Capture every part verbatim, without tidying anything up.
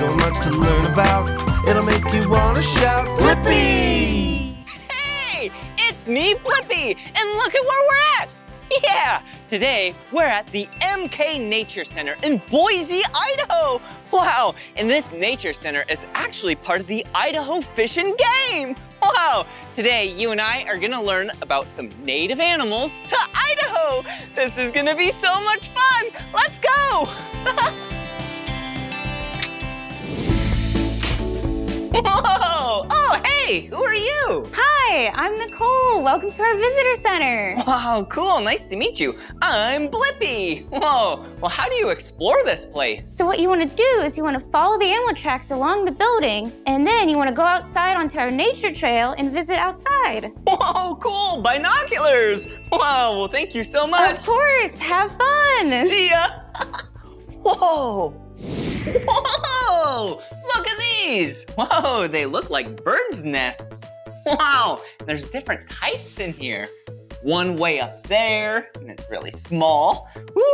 so much to learn about. It'll make you want to shout, Blippi! Hey, it's me, Blippi, and look at where we're at. Yeah, today we're at the M K Nature Center in Boise, Idaho. Wow, and this nature center is actually part of the Idaho Fish and Game. Wow, today you and I are gonna learn about some native animals to Idaho. This is gonna be so much fun. Let's go. Whoa, oh, hey, who are you? Hi, I'm Nicole. Welcome to our visitor center. Wow, cool, nice to meet you. I'm Blippi. Whoa, well, how do you explore this place? So what you want to do is you want to follow the animal tracks along the building, and then you want to go outside onto our nature trail and visit outside. Whoa, cool, binoculars. Wow, well, thank you so much. Of course, have fun. See ya. Whoa. Whoa, look at these. Whoa, they look like birds' nests. Wow, there's different types in here. One way up there, and it's really small.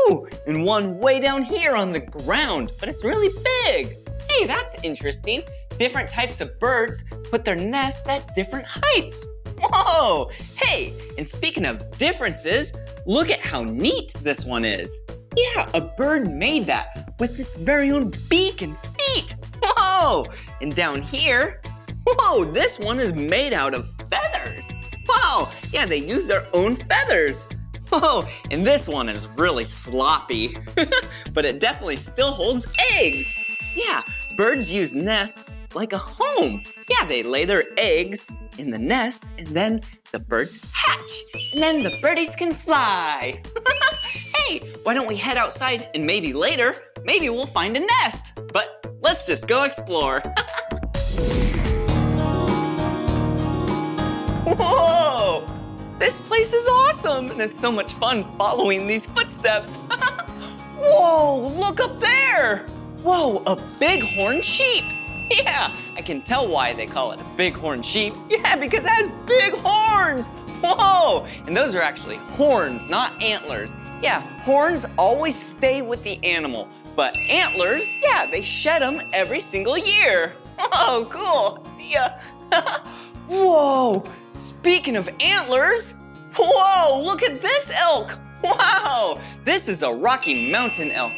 Ooh, and one way down here on the ground, but it's really big. Hey, that's interesting. Different types of birds put their nests at different heights. Whoa, hey, and speaking of differences, look at how neat this one is. Yeah, a bird made that with its very own beak and feet. Whoa! And down here, whoa, this one is made out of feathers. Wow, yeah, they use their own feathers. Whoa, and this one is really sloppy, but it definitely still holds eggs. Yeah, birds use nests like a home. Yeah, they lay their eggs in the nest and then the birds hatch. And then the birdies can fly. Hey, why don't we head outside and maybe later, maybe we'll find a nest. But let's just go explore. Whoa! This place is awesome and it's so much fun following these footsteps. Whoa, look up there! Whoa, a bighorn sheep. Yeah, I can tell why they call it a bighorn sheep. Yeah, because it has big horns. Whoa, and those are actually horns, not antlers. Yeah, horns always stay with the animal, but antlers, yeah, they shed them every single year. Oh, cool, see ya. Whoa, speaking of antlers, whoa, look at this elk. Wow, this is a Rocky Mountain elk.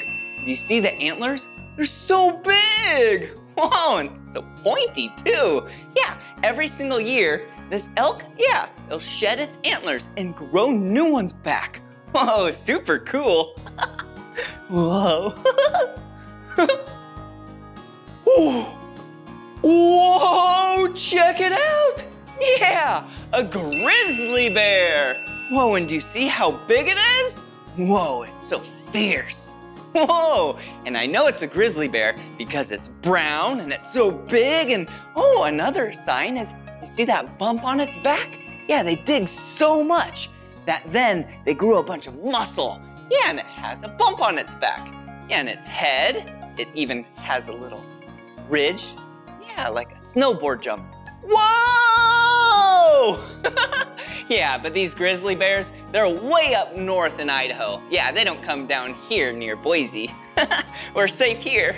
Do you see the antlers? They're so big. Whoa, and so pointy too. Yeah, every single year, this elk, yeah, it'll shed its antlers and grow new ones back. Whoa, super cool. Whoa. Whoa, check it out. Yeah, a grizzly bear. Whoa, and do you see how big it is? Whoa, it's so fierce. Whoa, and I know it's a grizzly bear because it's brown and it's so big and, oh, another sign is, you see that bump on its back? Yeah, they dig so much that then they grew a bunch of muscle. Yeah, and it has a bump on its back. Yeah, and its head, it even has a little ridge. Yeah, like a snowboard jump. Whoa! Yeah, but these grizzly bears, they're way up north in Idaho. Yeah, they don't come down here near Boise. We're safe here.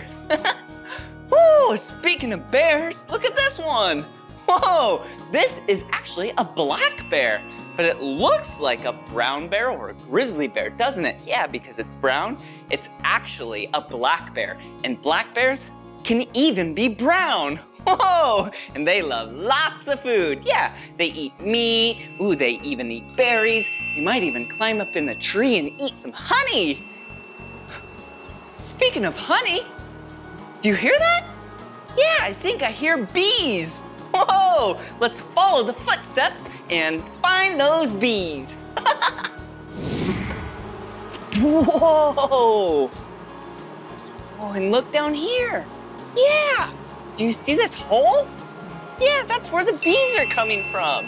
Whoa, speaking of bears, look at this one. Whoa, this is actually a black bear, but it looks like a brown bear or a grizzly bear, doesn't it? Yeah, because it's brown, it's actually a black bear, and black bears can even be brown. Whoa, and they love lots of food. Yeah, they eat meat. Ooh, they even eat berries. They might even climb up in the tree and eat some honey. Speaking of honey, do you hear that? Yeah, I think I hear bees. Whoa, let's follow the footsteps and find those bees. Whoa. Oh, and look down here. Yeah. Do you see this hole? Yeah, that's where the bees are coming from.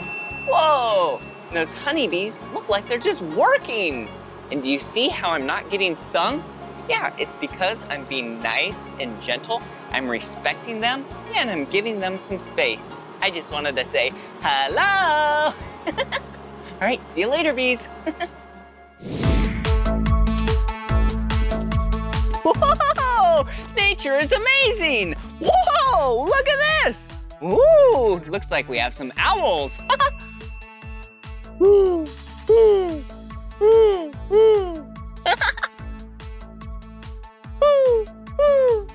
Whoa, and those honeybees look like they're just working. And do you see how I'm not getting stung? Yeah, it's because I'm being nice and gentle. I'm respecting them, yeah, and I'm giving them some space. I just wanted to say, hello. All right, see you later, bees. Whoa, nature picture is amazing! Whoa, look at this! Ooh, looks like we have some owls. Ooh, ooh, ooh, ooh. Ooh, ooh, ooh,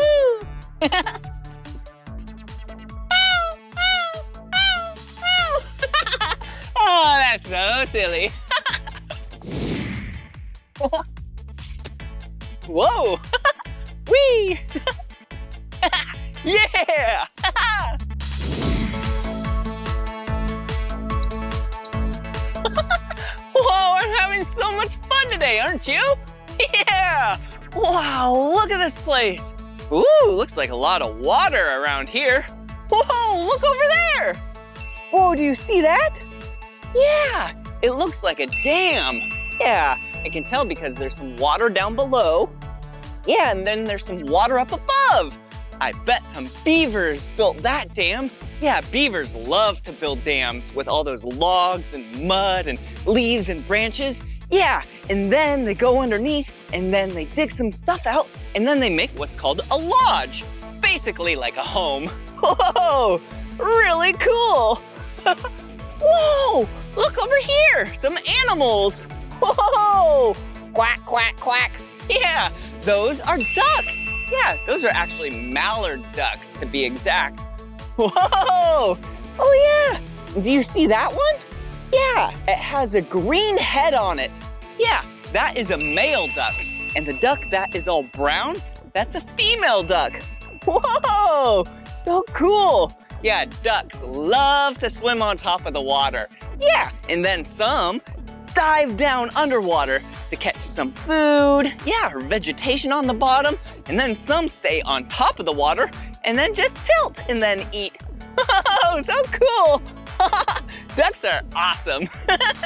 ooh. Oh, that's so silly. Whoa! Whee! Yeah! Whoa, I'm having so much fun today, aren't you? Yeah! Wow, look at this place. Ooh, looks like a lot of water around here. Whoa, look over there! Whoa, do you see that? Yeah, it looks like a dam. Yeah, I can tell because there's some water down below. Yeah, and then there's some water up above. I bet some beavers built that dam. Yeah, beavers love to build dams with all those logs and mud and leaves and branches. Yeah, and then they go underneath and then they dig some stuff out and then they make what's called a lodge. Basically like a home. Whoa, really cool. Whoa, look over here, some animals. Whoa, quack, quack, quack. Yeah, those are ducks. Yeah, those are actually mallard ducks to be exact. Whoa, oh yeah. Do you see that one? Yeah, it has a green head on it. Yeah, that is a male duck. And the duck that is all brown, that's a female duck. Whoa, so cool. Yeah, ducks love to swim on top of the water. Yeah, and then some dive down underwater to catch some food, yeah, or vegetation on the bottom, and then some stay on top of the water and then just tilt and then eat. Oh, so cool! Ducks are awesome.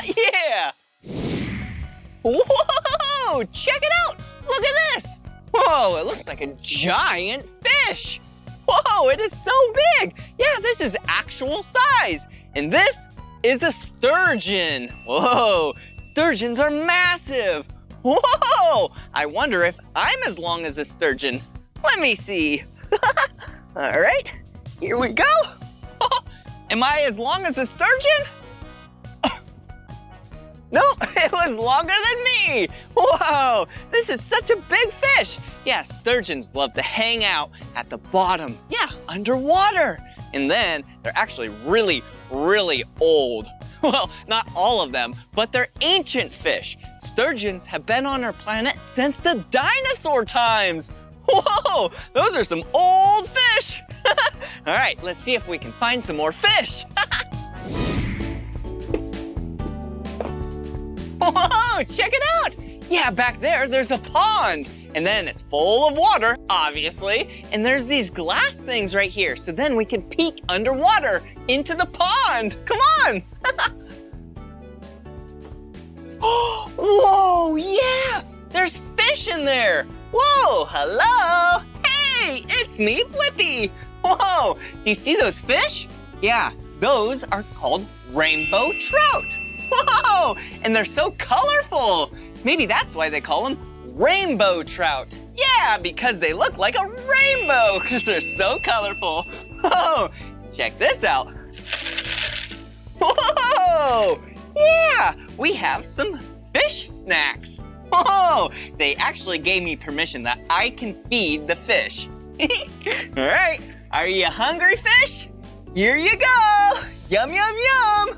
Yeah! Whoa! Check it out! Look at this! Whoa, it looks like a giant fish! Whoa, it is so big! Yeah, this is actual size, and this is a sturgeon. Whoa, sturgeons are massive. Whoa, I wonder if I'm as long as a sturgeon. Let me see. All right, here we go. Am I as long as a sturgeon? No, it was longer than me. Whoa, this is such a big fish. Yeah, sturgeons love to hang out at the bottom. Yeah, underwater. And then they're actually really, really old. Well, not all of them, but they're ancient fish. Sturgeons have been on our planet since the dinosaur times. Whoa, those are some old fish. All right, let's see if we can find some more fish. Whoa, check it out. Yeah, back there, there's a pond. And then it's full of water, obviously. And there's these glass things right here. So then we can peek underwater into the pond. Come on. Whoa, yeah, there's fish in there. Whoa, hello. Hey, it's me, Blippi. Whoa, do you see those fish? Yeah, those are called rainbow trout. Whoa, and they're so colorful. Maybe that's why they call them rainbow trout. Yeah, because they look like a rainbow because they're so colorful. Oh, check this out. Whoa, yeah, we have some fish snacks. Whoa, they actually gave me permission that I can feed the fish. All right, are you hungry, fish? Here you go. Yum, yum, yum.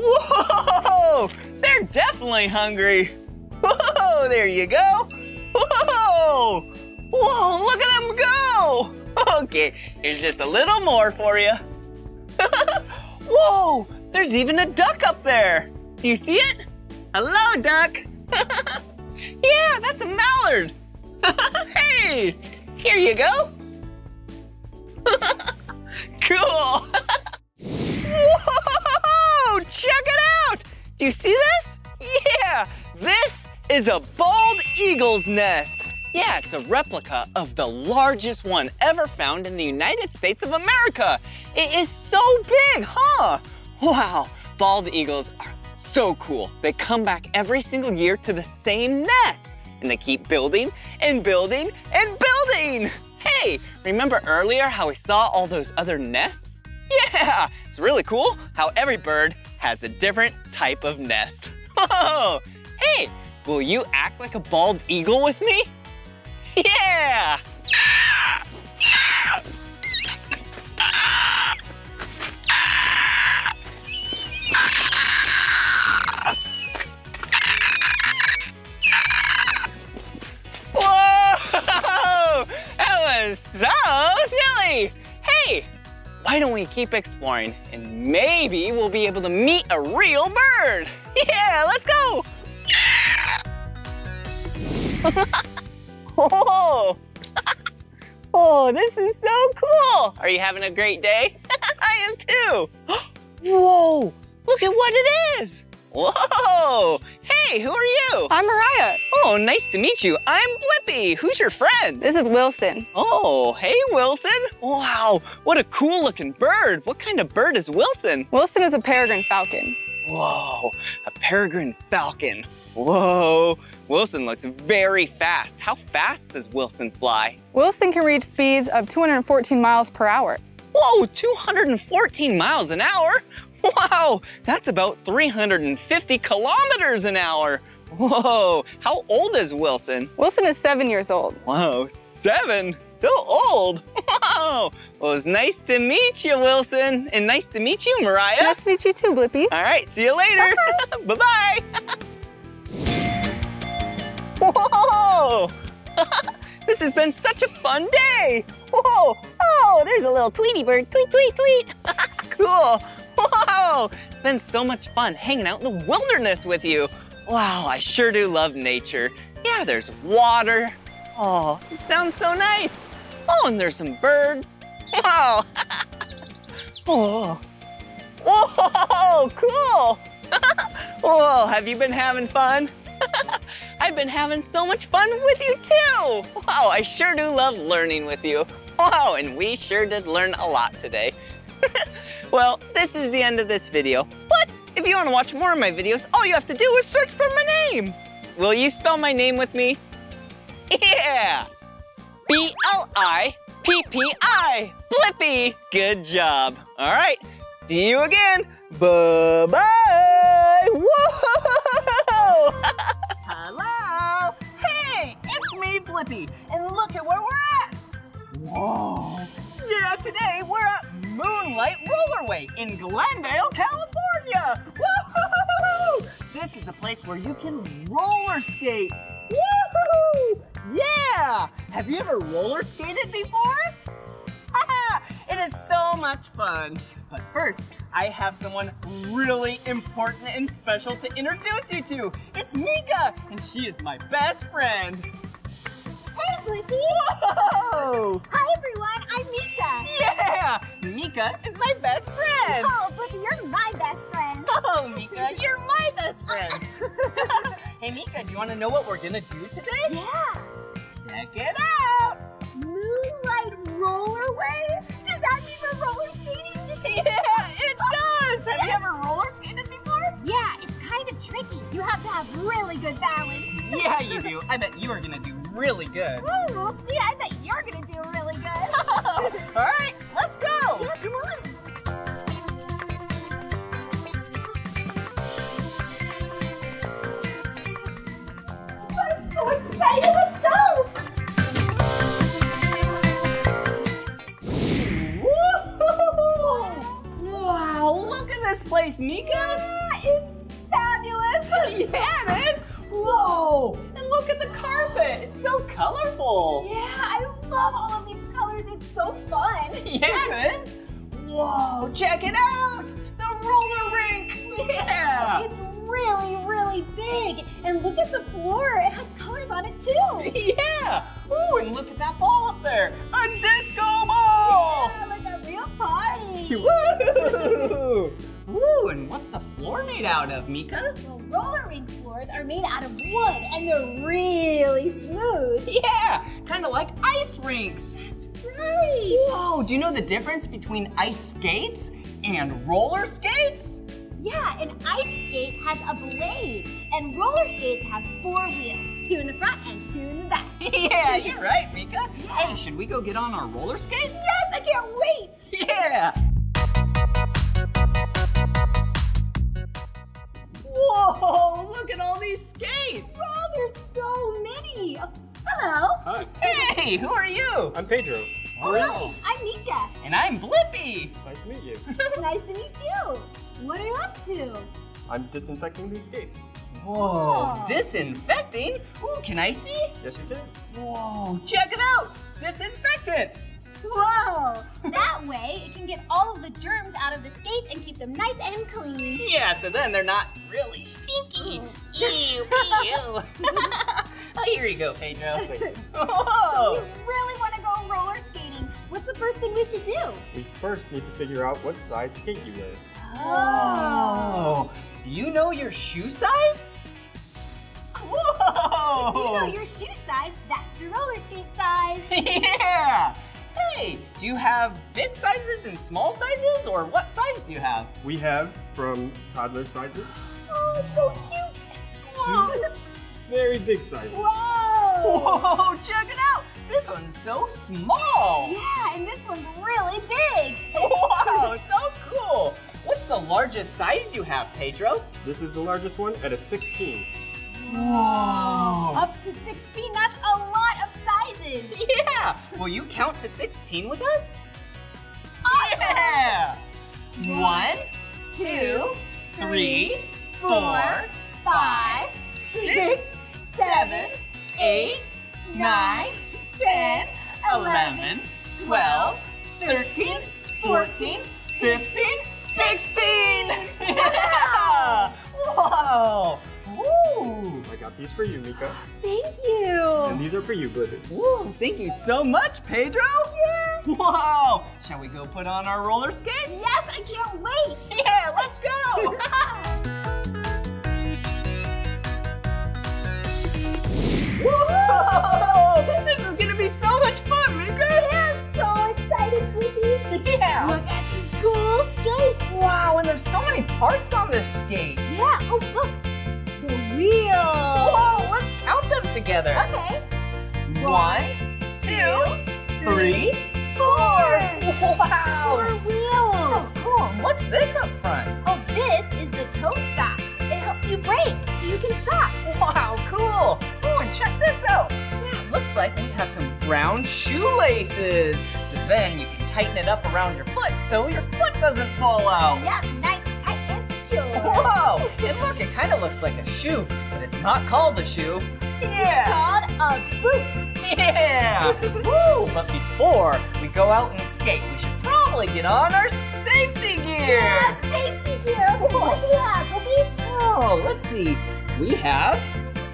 Whoa, they're definitely hungry. Whoa, there you go. Whoa, whoa, look at them go. Okay, here's just a little more for you. Whoa, there's even a duck up there. Do you see it? Hello, duck. Yeah, that's a mallard. Hey, here you go. Cool. Whoa, check it out. Do you see this? Yeah, this is a bald eagle's nest. Yeah, it's a replica of the largest one ever found in the United States of America. It is so big, huh? Wow, bald eagles are so cool. They come back every single year to the same nest. and they keep building and building and building. Hey, remember earlier how we saw all those other nests? Yeah, it's really cool how every bird has a different type of nest. Whoa! Hey, will you act like a bald eagle with me? Yeah! Whoa! That was so silly! Hey, why don't we keep exploring and maybe we'll be able to meet a real bird? Yeah, let's go! Oh. Oh, this is so cool. Are you having a great day? I am too. Whoa, look at what it is. Whoa, hey, who are you? I'm Mariah. Oh, nice to meet you. I'm Blippi. Who's your friend? This is Wilson. Oh, hey, Wilson. Wow, what a cool looking bird. What kind of bird is Wilson? Wilson is a peregrine falcon. Whoa, a peregrine falcon. Whoa, Wilson looks very fast. How fast does Wilson fly? Wilson can reach speeds of two hundred fourteen miles per hour. Whoa, two hundred fourteen miles an hour? Wow, that's about three hundred fifty kilometers an hour. Whoa, how old is Wilson? Wilson is seven years old. Whoa, seven? So old. Whoa. Well, it's nice to meet you, Wilson. And nice to meet you, Mariah. Nice to meet you too, Blippi. All right, see you later. Bye-bye. Whoa! This has been such a fun day. Whoa! Oh, there's a little Tweety bird. Tweet, tweet, tweet. Cool. Whoa! It's been so much fun hanging out in the wilderness with you. Wow, I sure do love nature. Yeah, there's water. Oh, it sounds so nice. Oh, and there's some birds. Wow. Whoa. Whoa, cool. Whoa, have you been having fun? I've been having so much fun with you too. Wow, I sure do love learning with you. Wow, and we sure did learn a lot today. Well, this is the end of this video, but if you want to watch more of my videos, all you have to do is search for my name. Will you spell my name with me? Yeah! B L I P P I, Blippi. Good job. All right, see you again. Bye-bye. Whoa! Hello! Hey, it's me, Blippi, and look at where we're at. Whoa. Yeah, today we're at Moonlight Rollerway in Glendale, California. Woo-hoo-hoo-hoo-hoo. This is a place where you can roller skate. Woo-hoo-hoo. Yeah! Have you ever roller skated before? Haha! It is so much fun. But first, I have someone really important and special to introduce you to. It's Mika, and she is my best friend. Hey, Blippi! Whoa! Hi, everyone. I'm Mika. Yeah! Mika is my best friend. Oh, Blippi, you're my best friend. Oh, Mika, you're my best friend. Hey, Mika, do you want to know what we're going to do today? Yeah. Check it out. Moonlight Rollerway? Does that mean we're roller skating? Yeah, it does. Have yes. you ever roller skated before? Yeah, it's kind of tricky. You have to have really good balance. Yeah, you do. I bet you are going to do really good. Oh, we'll see. I bet you're going to do really good. All right, let's go. Yeah, come on. I'm so excited. Let's go. Wow, look at this place, Mika. Yeah, it's fabulous. Yeah, it is. Whoa, and look at the carpet. It's so colorful. Yeah, I love all of these colors. It's so fun. Yeah, it is. Whoa, check it out. The roller rink. Yeah. It's really, really big. And look at the floor. It has colors on it, too. Yeah. Ooh, and look at that ball up there. A disco ball. Yeah, like a real party. Woo! Ooh, and what's the floor made out of, Mika? Well, roller rink floors are made out of wood, and they're really smooth. Yeah, kind of like ice rinks. That's right. Whoa, do you know the difference between ice skates and roller skates? Yeah, an ice skate has a blade, and roller skates have four wheels. two in the front and two in the back. Yeah, you're right, Mika. Yeah. Hey, should we go get on our roller skates? Yes, I can't wait. Yeah. Whoa, look at all these skates. Wow, there's so many. Hello. Hi. Hey, who are you? I'm Pedro. Oh, hi, I'm Mika. And I'm Blippi. Nice to meet you. Nice to meet you. What are you up to? I'm disinfecting these skates. Whoa, oh. Disinfecting? Ooh, can I see? Yes, you can. Whoa, check it out. Disinfectant. Whoa, that way it can get all of the germs out of the skates and keep them nice and clean. Yeah, so then they're not really stinky. Ew, ew. Here you go, Pedro. Whoa. So you really want to go roller skating. What's the first thing we should do? We first need to figure out what size skate you wear. Oh. Do you know your shoe size? Whoa. If you know your shoe size, that's your roller skate size. Yeah. Hey, do you have big sizes and small sizes, or what size do you have? We have from toddler sizes. Oh, so cute. Whoa. Very big sizes. Whoa. Whoa, check it out. This one's so small. Yeah, and this one's really big. Wow, so cool. What's the largest size you have, Pedro? This is the largest one at a sixteen. Whoa. Up to sixteen, that's a lot of sizes. Yeah. Will you count to sixteen with us? Awesome. Yeah. One, two, three, four, five, six, seven, eight, nine, ten, eleven, twelve, thirteen, fourteen, fifteen, sixteen! Yeah! Whoa! Ooh! I got these for you, Mika. Thank you! And these are for you, Blippi. Ooh, thank you so much, Pedro! Yeah! Whoa! Shall we go put on our roller skates? Yes, I can't wait! Yeah, let's go! Whoa! This is gonna be so much fun, Mika! Yeah, I'm so excited, Blippi! Yeah! Look at these cool skates! Wow, and there's so many parts on this skate! Yeah, oh look! Wheel. Whoa, let's count them together. Okay. One, two, three, four. Wow. Four wheels. So cool. What's this up front? Oh, this is the toe stop. It helps you brake so you can stop. Wow, cool. Oh, and check this out. Yeah, looks like we have some brown shoelaces. So then you can tighten it up around your foot so your foot doesn't fall out. Yep, nice. Whoa! And look, it kind of looks like a shoe, but it's not called a shoe. Yeah! It's called a boot. Yeah! Woo! But before we go out and skate, we should probably get on our safety gear. Yeah, safety gear. What do you have, Blippi? Oh, let's see. We have.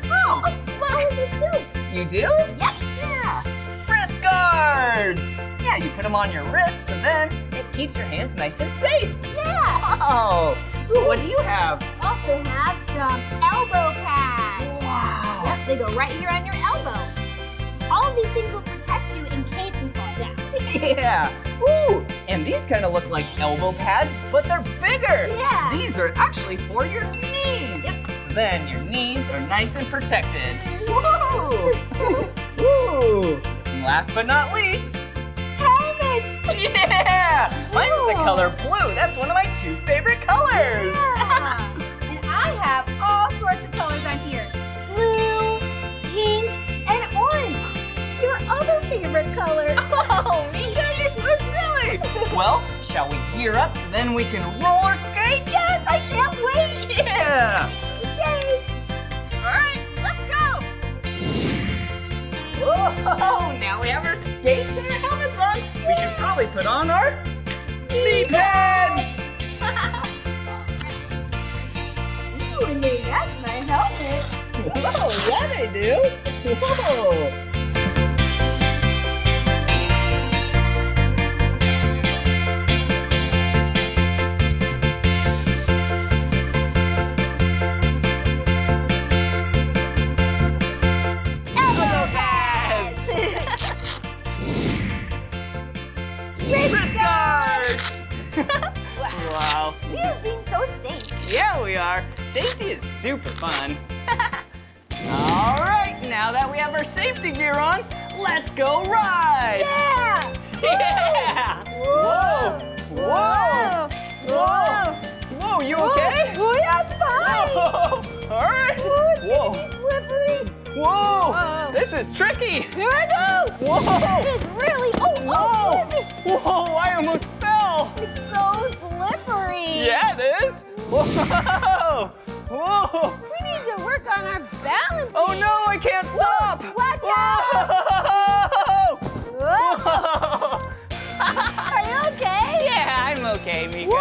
Oh, look! I have this too. You do? Yep. Yeah. Wrist guards. Yeah, you put them on your wrists, so then it keeps your hands nice and safe. Yeah. Wow. Ooh, what do you have? Also have some elbow pads. Wow. Yep, they go right here on your elbow. All of these things will protect you in case you fall down. Yeah. Ooh, and these kind of look like elbow pads, but they're bigger. Yeah. These are actually for your knees. Yep. So then your knees are nice and protected. Whoa. Ooh. And last but not least, yeah! Mine's Ooh. the color blue. That's one of my two favorite colors. Yeah. And I have all sorts of colors on here. Blue, pink, and orange. Your other favorite color. Oh, Mika, you're so silly. Well, shall we gear up so then we can roller skate? Yes, I can't wait. Yeah. Yay. All right, let's go. Whoa, now we have our skates and our helmets on. We should probably put on our knee pads. Ooh, and they match my helmet. Whoa, yeah, they do. Whoa. Wow. We are being so safe. Yeah, we are. Safety is super fun. All right, now that we have our safety gear on, let's go ride! Yeah! Yeah! Whoa! Whoa! Whoa! Whoa! Whoa, Whoa you Whoa. okay? Oh, yeah, I'm fine! Whoa. All right! Whoa! It's Whoa. slippery! Whoa! Whoa! This is tricky! Here I go! Whoa! It is really... Oh, Whoa! Oh, Whoa! I almost fell! It's so slippery! Yeah, it is! Whoa! Whoa! We need to work on our balance. Oh no, I can't stop! Whoa, watch Whoa. out! Whoa! Whoa. Are you okay? Yeah, I'm okay, Mika. Whoa!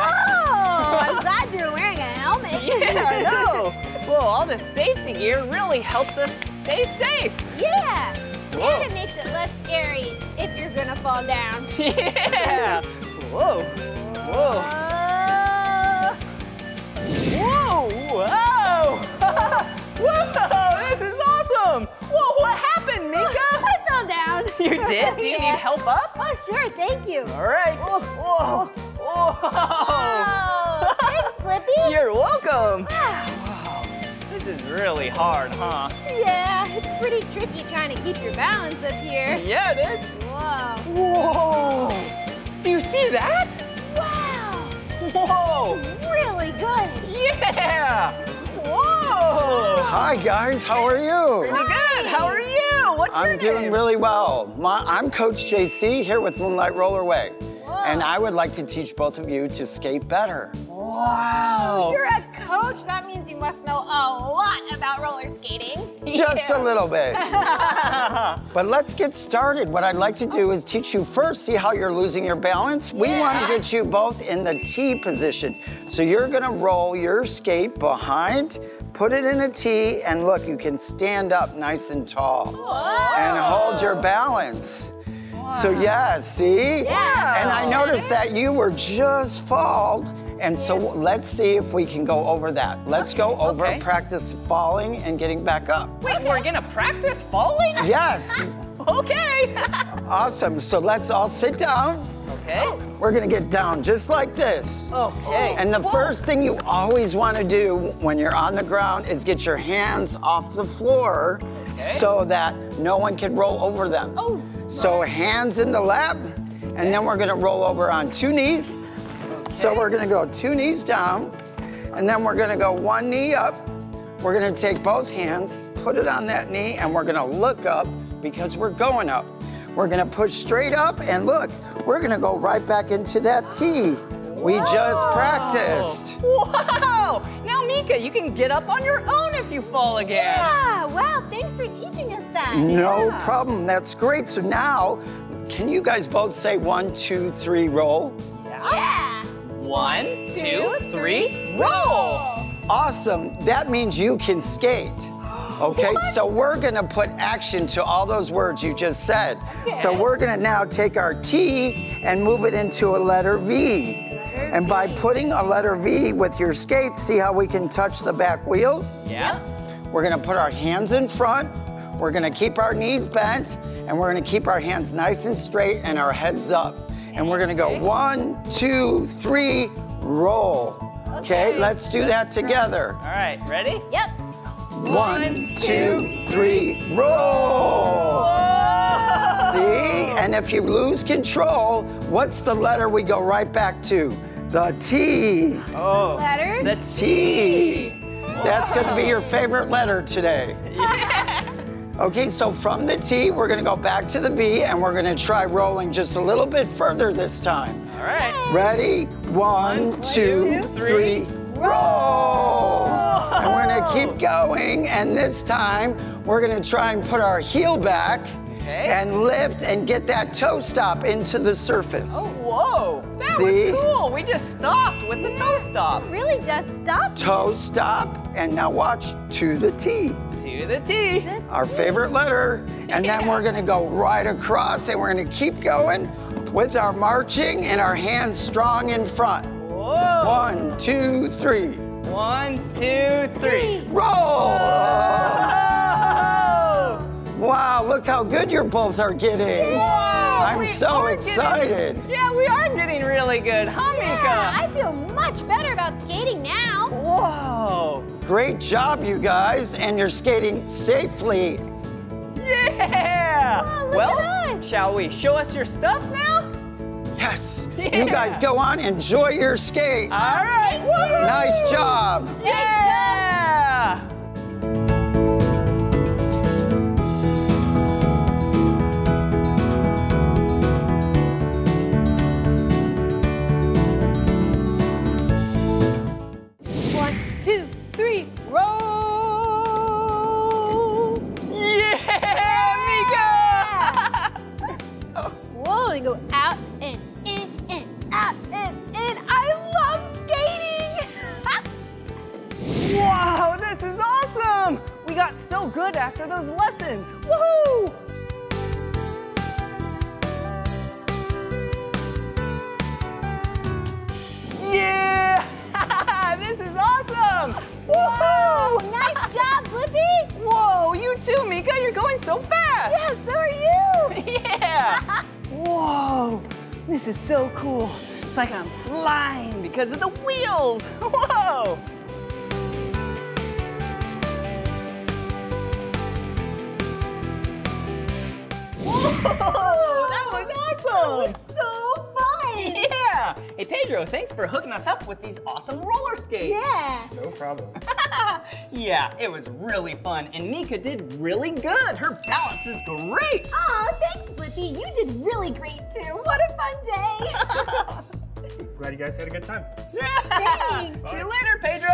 I'm glad you're wearing a helmet. Yeah, I know. Whoa, all the safety gear really helps us stay safe. Yeah, Whoa. and it makes it less scary if you're gonna fall down. Yeah. Whoa. Whoa. Whoa. Whoa! Whoa! Whoa! This is awesome! Whoa! What happened, Mika? I fell down. You did? Do you yeah. need help up? Oh, sure. Thank you. All right. Whoa! Whoa! Whoa! Thanks, Blippi. You're welcome. Wow. This is really hard, huh? Yeah, it's pretty tricky trying to keep your balance up here. Yeah, it is. Whoa! Whoa! Do you see that? Wow! Whoa! Really good. Yeah. Whoa. Hi guys, how are you? Pretty good. How are you? What's your name? I'm doing really well. My, I'm Coach J C here with Moonlight Rollerway, Whoa. and I would like to teach both of you to skate better. Wow. You're a coach. That means you must know a lot about roller skating. Just yeah. a little bit. But let's get started. What I'd like to do is teach you first, see how you're losing your balance. We yeah. want to get you both in the T position. So you're going to roll your skate behind, put it in a T, and look, you can stand up nice and tall. Whoa. And hold your balance. Wow. So yeah, see? Yeah. And I noticed that you were just falled. And so let's see if we can go over that. Let's okay, go over okay. practice falling and getting back up. Wait, we're gonna practice falling? Yes. Okay. Awesome, so let's all sit down. Okay. We're gonna get down just like this. Okay. And the Whoa. first thing you always wanna do when you're on the ground is get your hands off the floor okay. so that no one can roll over them. Oh. So hands in the lap, okay. and then we're gonna roll over on two knees. So we're gonna go two knees down, and then we're gonna go one knee up. We're gonna take both hands, put it on that knee, and we're gonna look up because we're going up. We're gonna push straight up, and look, we're gonna go right back into that T. We Whoa. just practiced. Wow! Now, Mika, you can get up on your own if you fall again. Yeah, wow, thanks for teaching us that. No yeah. problem, that's great. So now, can you guys both say one, two, three, roll? Yeah. yeah. One, two, three, roll! Awesome, that means you can skate. Okay, what? So we're gonna put action to all those words you just said. Okay. So we're gonna now take our T and move it into a letter V. Letter and by v. putting a letter V with your skates, see how we can touch the back wheels? Yeah. We're gonna put our hands in front, we're gonna keep our knees bent, and we're gonna keep our hands nice and straight and our heads up. And we're gonna go one, two, three, roll. Okay, okay let's do that together. All right, ready? Yep. One, two, three, roll. See, and if you lose control, what's the letter we go right back to? The T. Oh. The letter? The T. Whoa. That's gonna be your favorite letter today. Yeah. Okay, so from the T, we're gonna go back to the B, and we're gonna try rolling just a little bit further this time. All right. Ready? One, One two, two, three, roll! roll. And we're gonna keep going, and this time, we're gonna try and put our heel back okay. and lift and get that toe stop into the surface. Oh, whoa! That See? was cool! We just stopped with the toe stop. Really just stopped? Toe stop, and now watch, to the T. To the T. The Our T. favorite letter. And yeah. then we're gonna go right across and we're gonna keep going with our marching and our hands strong in front. Whoa. One, two, three. One, two, three. Roll! Whoa. Wow, look how good your both are getting. Whoa, I'm so excited. Getting, yeah, we are getting really good, huh, Mika? Yeah, I feel much better about skating now. Whoa! Great job, you guys, and you're skating safely. Yeah! Oh, look well, at us. Shall we show us your stuff now? Yes. Yeah. You guys go on, enjoy your skate. All right. Woo. Nice job. Yeah. Nice job. Three, roll! Yeah, Mika! Yeah. Whoa, and go out and in and out and in. I love skating! Wow, this is awesome! We got so good after those lessons. Woohoo! Yeah! This is awesome! Whoa! Nice job, Blippi! Whoa, you too, Mika. You're going so fast. Yeah, so are you. Yeah. Whoa, this is so cool. It's like I'm flying because of the wheels. Whoa. Whoa, that was awesome. That was so fun. Yeah. Hey, Pedro, thanks for hooking us up with these awesome roller skates. Yeah. No problem. Yeah, it was really fun, and Mika did really good. Her balance is great. Aw, thanks, Blippi. You did really great, too. What a fun day. Glad you guys had a good time. Yeah. Thanks. Bye. See you later, Pedro.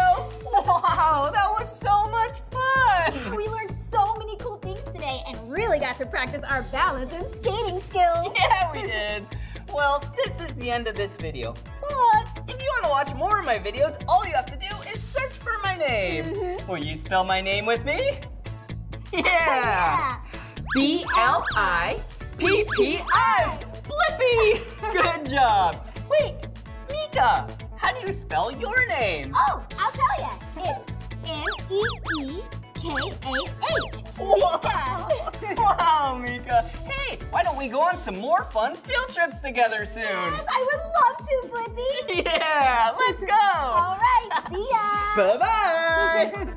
Wow, that was so much fun. We learned so many cool things today and really got to practice our balance and skating skills. Yeah, we did. Well, this is the end of this video, but if you want to watch more of my videos, all you have to do is search for my name. Mm-hmm. Will you spell my name with me? Yeah! B L I P P I! Blippi! Good job! Wait, Mika, how do you spell your name? Oh, I'll tell ya. It's M E E K A H. Wow. Mika! Wow, Mika. Hey, why don't we go on some more fun field trips together soon? Yes, I would love to, Blippi. Yeah, let's go. All right, see ya. Bye-bye.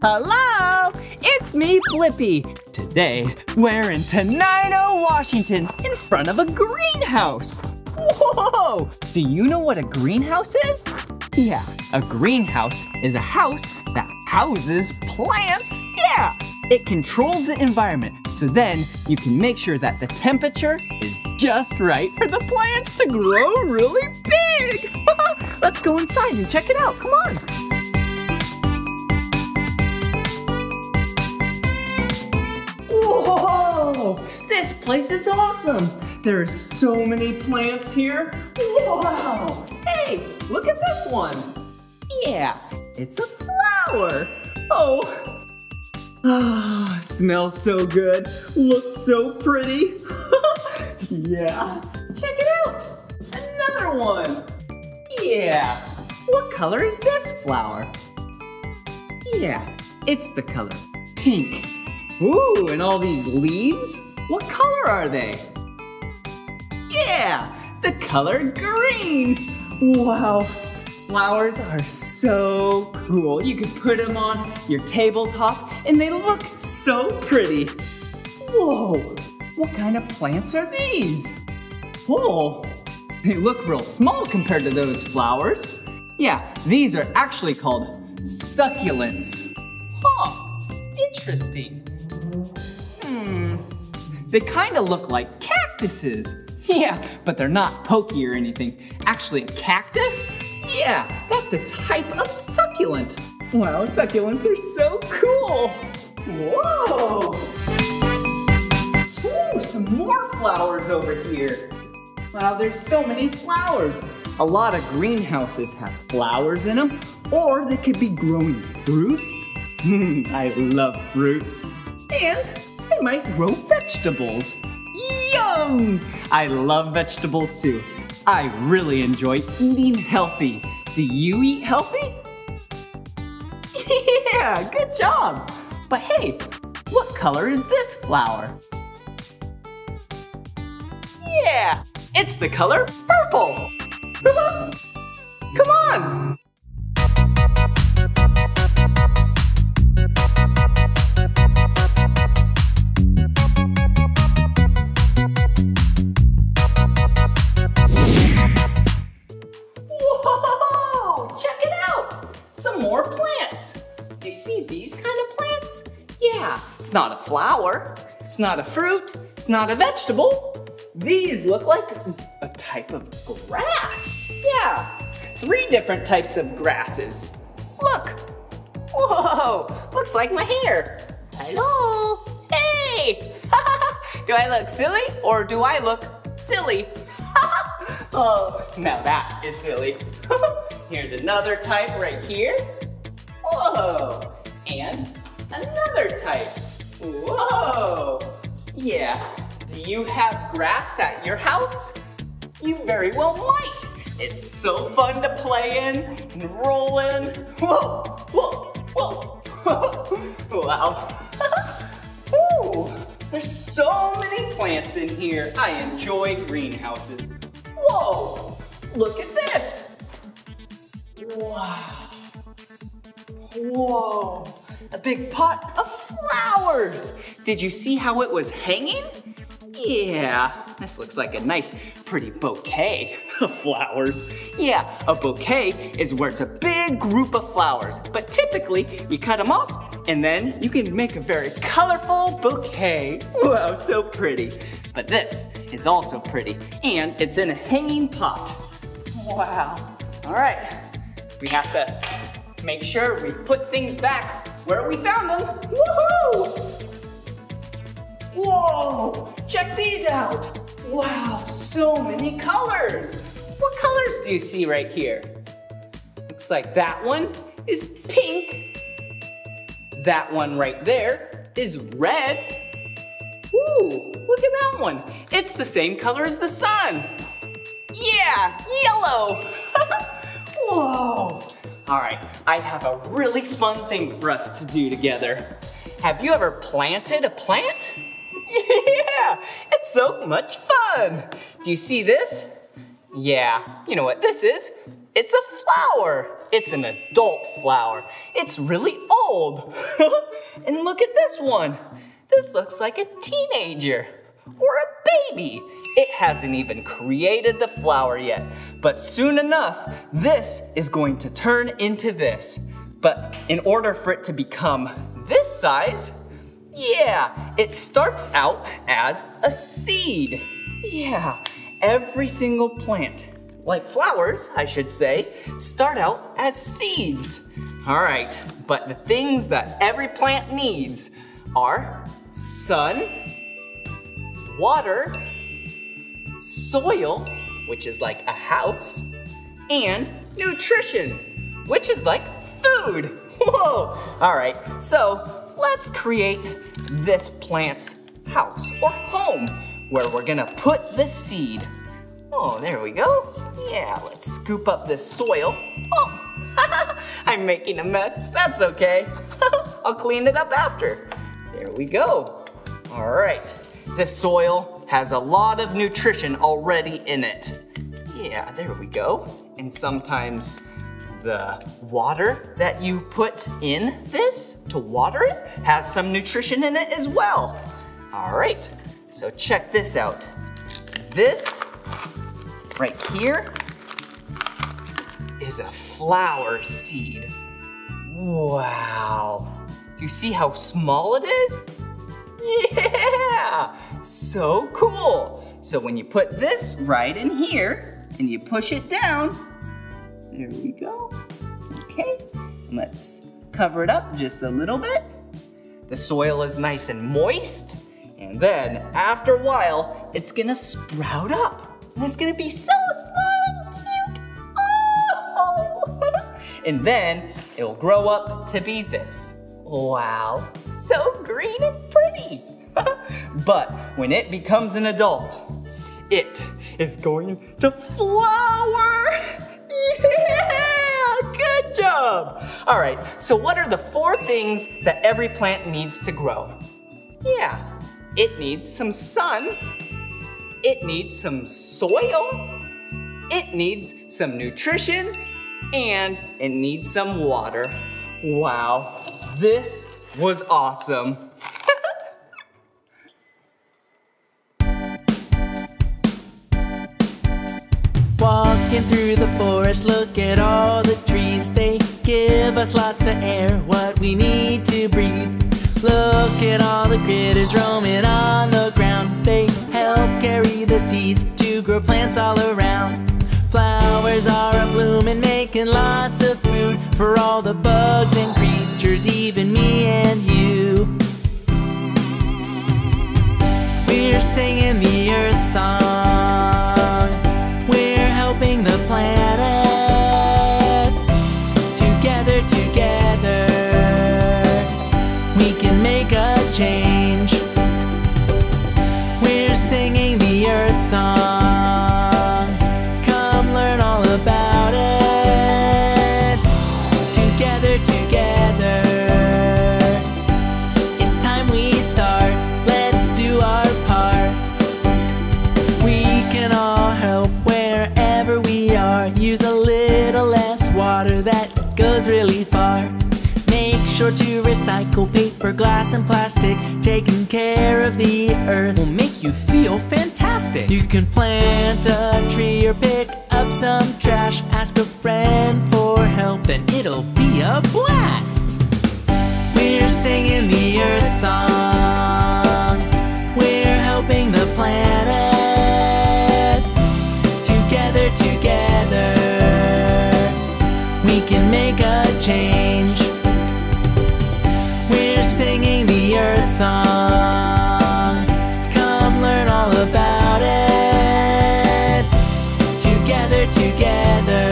Hello, it's me, Blippi. Today, we're in Tenino, Washington, in front of a greenhouse. Whoa! Do you know what a greenhouse is? Yeah, a greenhouse is a house that houses plants. Yeah, it controls the environment, so then you can make sure that the temperature is just right for the plants to grow really big. Let's go inside and check it out, come on. This place is awesome. There are so many plants here. Wow! Hey, look at this one. Yeah, it's a flower. Oh, oh smells so good. Looks so pretty. Yeah, check it out. Another one. Yeah, what color is this flower? Yeah, it's the color pink. Ooh, and all these leaves? What color are they? Yeah, the color green. Wow, flowers are so cool. You could put them on your tabletop and they look so pretty. Whoa, what kind of plants are these? Whoa, they look real small compared to those flowers. Yeah, these are actually called succulents. Huh, interesting. Hmm, they kind of look like cactuses. Yeah, but they're not pokey or anything. Actually, a cactus? Yeah, that's a type of succulent. Wow, succulents are so cool. Whoa! Ooh, some more flowers over here. Wow, there's so many flowers. A lot of greenhouses have flowers in them, or they could be growing fruits. Hmm, I love fruits. And they might grow vegetables. Yum! I love vegetables too. I really enjoy eating healthy. Do you eat healthy? Yeah, good job. But hey, what color is this flower? Yeah, it's the color purple. Come on. It's not a flower, it's not a fruit, it's not a vegetable. These look like a type of grass. Yeah, three different types of grasses. Look, whoa, looks like my hair. Hello, hey. Do I look silly or do I look silly? Oh, now that is silly. Here's another type right here. Whoa, and another type. Whoa! Yeah, do you have grass at your house? You very well might. It's so fun to play in and roll in. Whoa, whoa, whoa, whoa. Wow. Ooh, there's so many plants in here. I enjoy greenhouses. Whoa, look at this. Wow. Whoa. A big pot of flowers. Did you see how it was hanging? Yeah, this looks like a nice, pretty bouquet of flowers. Yeah, a bouquet is where it's a big group of flowers, but typically you cut them off and then you can make a very colorful bouquet. Wow, so pretty. But this is also pretty and it's in a hanging pot. Wow. All right, we have to make sure we put things back where we found them. Woohoo! Whoa! Check these out! Wow, so many colors! What colors do you see right here? Looks like that one is pink. That one right there is red. Ooh, look at that one. It's the same color as the sun. Yeah, yellow! Whoa! All right, I have a really fun thing for us to do together. Have you ever planted a plant? Yeah, it's so much fun. Do you see this? Yeah, you know what this is? It's a flower. It's an adult flower. It's really old. And look at this one. This looks like a teenager or a baby. It hasn't even created the flower yet, but soon enough, this is going to turn into this. But in order for it to become this size, yeah, it starts out as a seed. Yeah, every single plant, like flowers, I should say, start out as seeds. All right, but the things that every plant needs are sun, water, soil, which is like a house, and nutrition, which is like food. Whoa! All right, so let's create this plant's house or home where we're gonna put the seed. Oh, there we go. Yeah, let's scoop up this soil. Oh, I'm making a mess. That's okay. I'll clean it up after. There we go. All right, this soil has a lot of nutrition already in it. Yeah, there we go. And sometimes the water that you put in this to water it has some nutrition in it as well. All right, so check this out. This right here is a flower seed. Wow. Do you see how small it is? Yeah, so cool. So when you put this right in here and you push it down, there we go. Okay, let's cover it up just a little bit. The soil is nice and moist. And then after a while, it's gonna sprout up. And it's gonna be so small and cute. Oh! And then it'll grow up to be this. Wow, so green and pretty. But when it becomes an adult, it is going to flower. Yeah, good job. All right, so what are the four things that every plant needs to grow? Yeah, it needs some sun. It needs some soil. It needs some nutrition. And it needs some water. Wow, this was awesome. Walking through the forest, look at all the trees. They give us lots of air, what we need to breathe. Look at all the critters roaming on the ground. They help carry the seeds to grow plants all around. Flowers are a-bloomin', making lots of food for all the bugs and creatures, even me and you. We're singing the earth song. We're helping the planet. Together, together, we can make a change. We're singing the earth song. Come learn all about it. Together, together, it's time we start. Let's do our part. We can all help wherever we are. Use a little less water, that goes really far. Make sure to recycle paper, glass, and plastic. Taking care of the earth will make you feel fantastic. You can plant a tree or pick up some trash. Ask a friend for help, then it'll be a blast. We're singing the earth song. We're helping the planet. Together, together, we can make a change. We're singing the earth song. Come learn all about it. Together, together,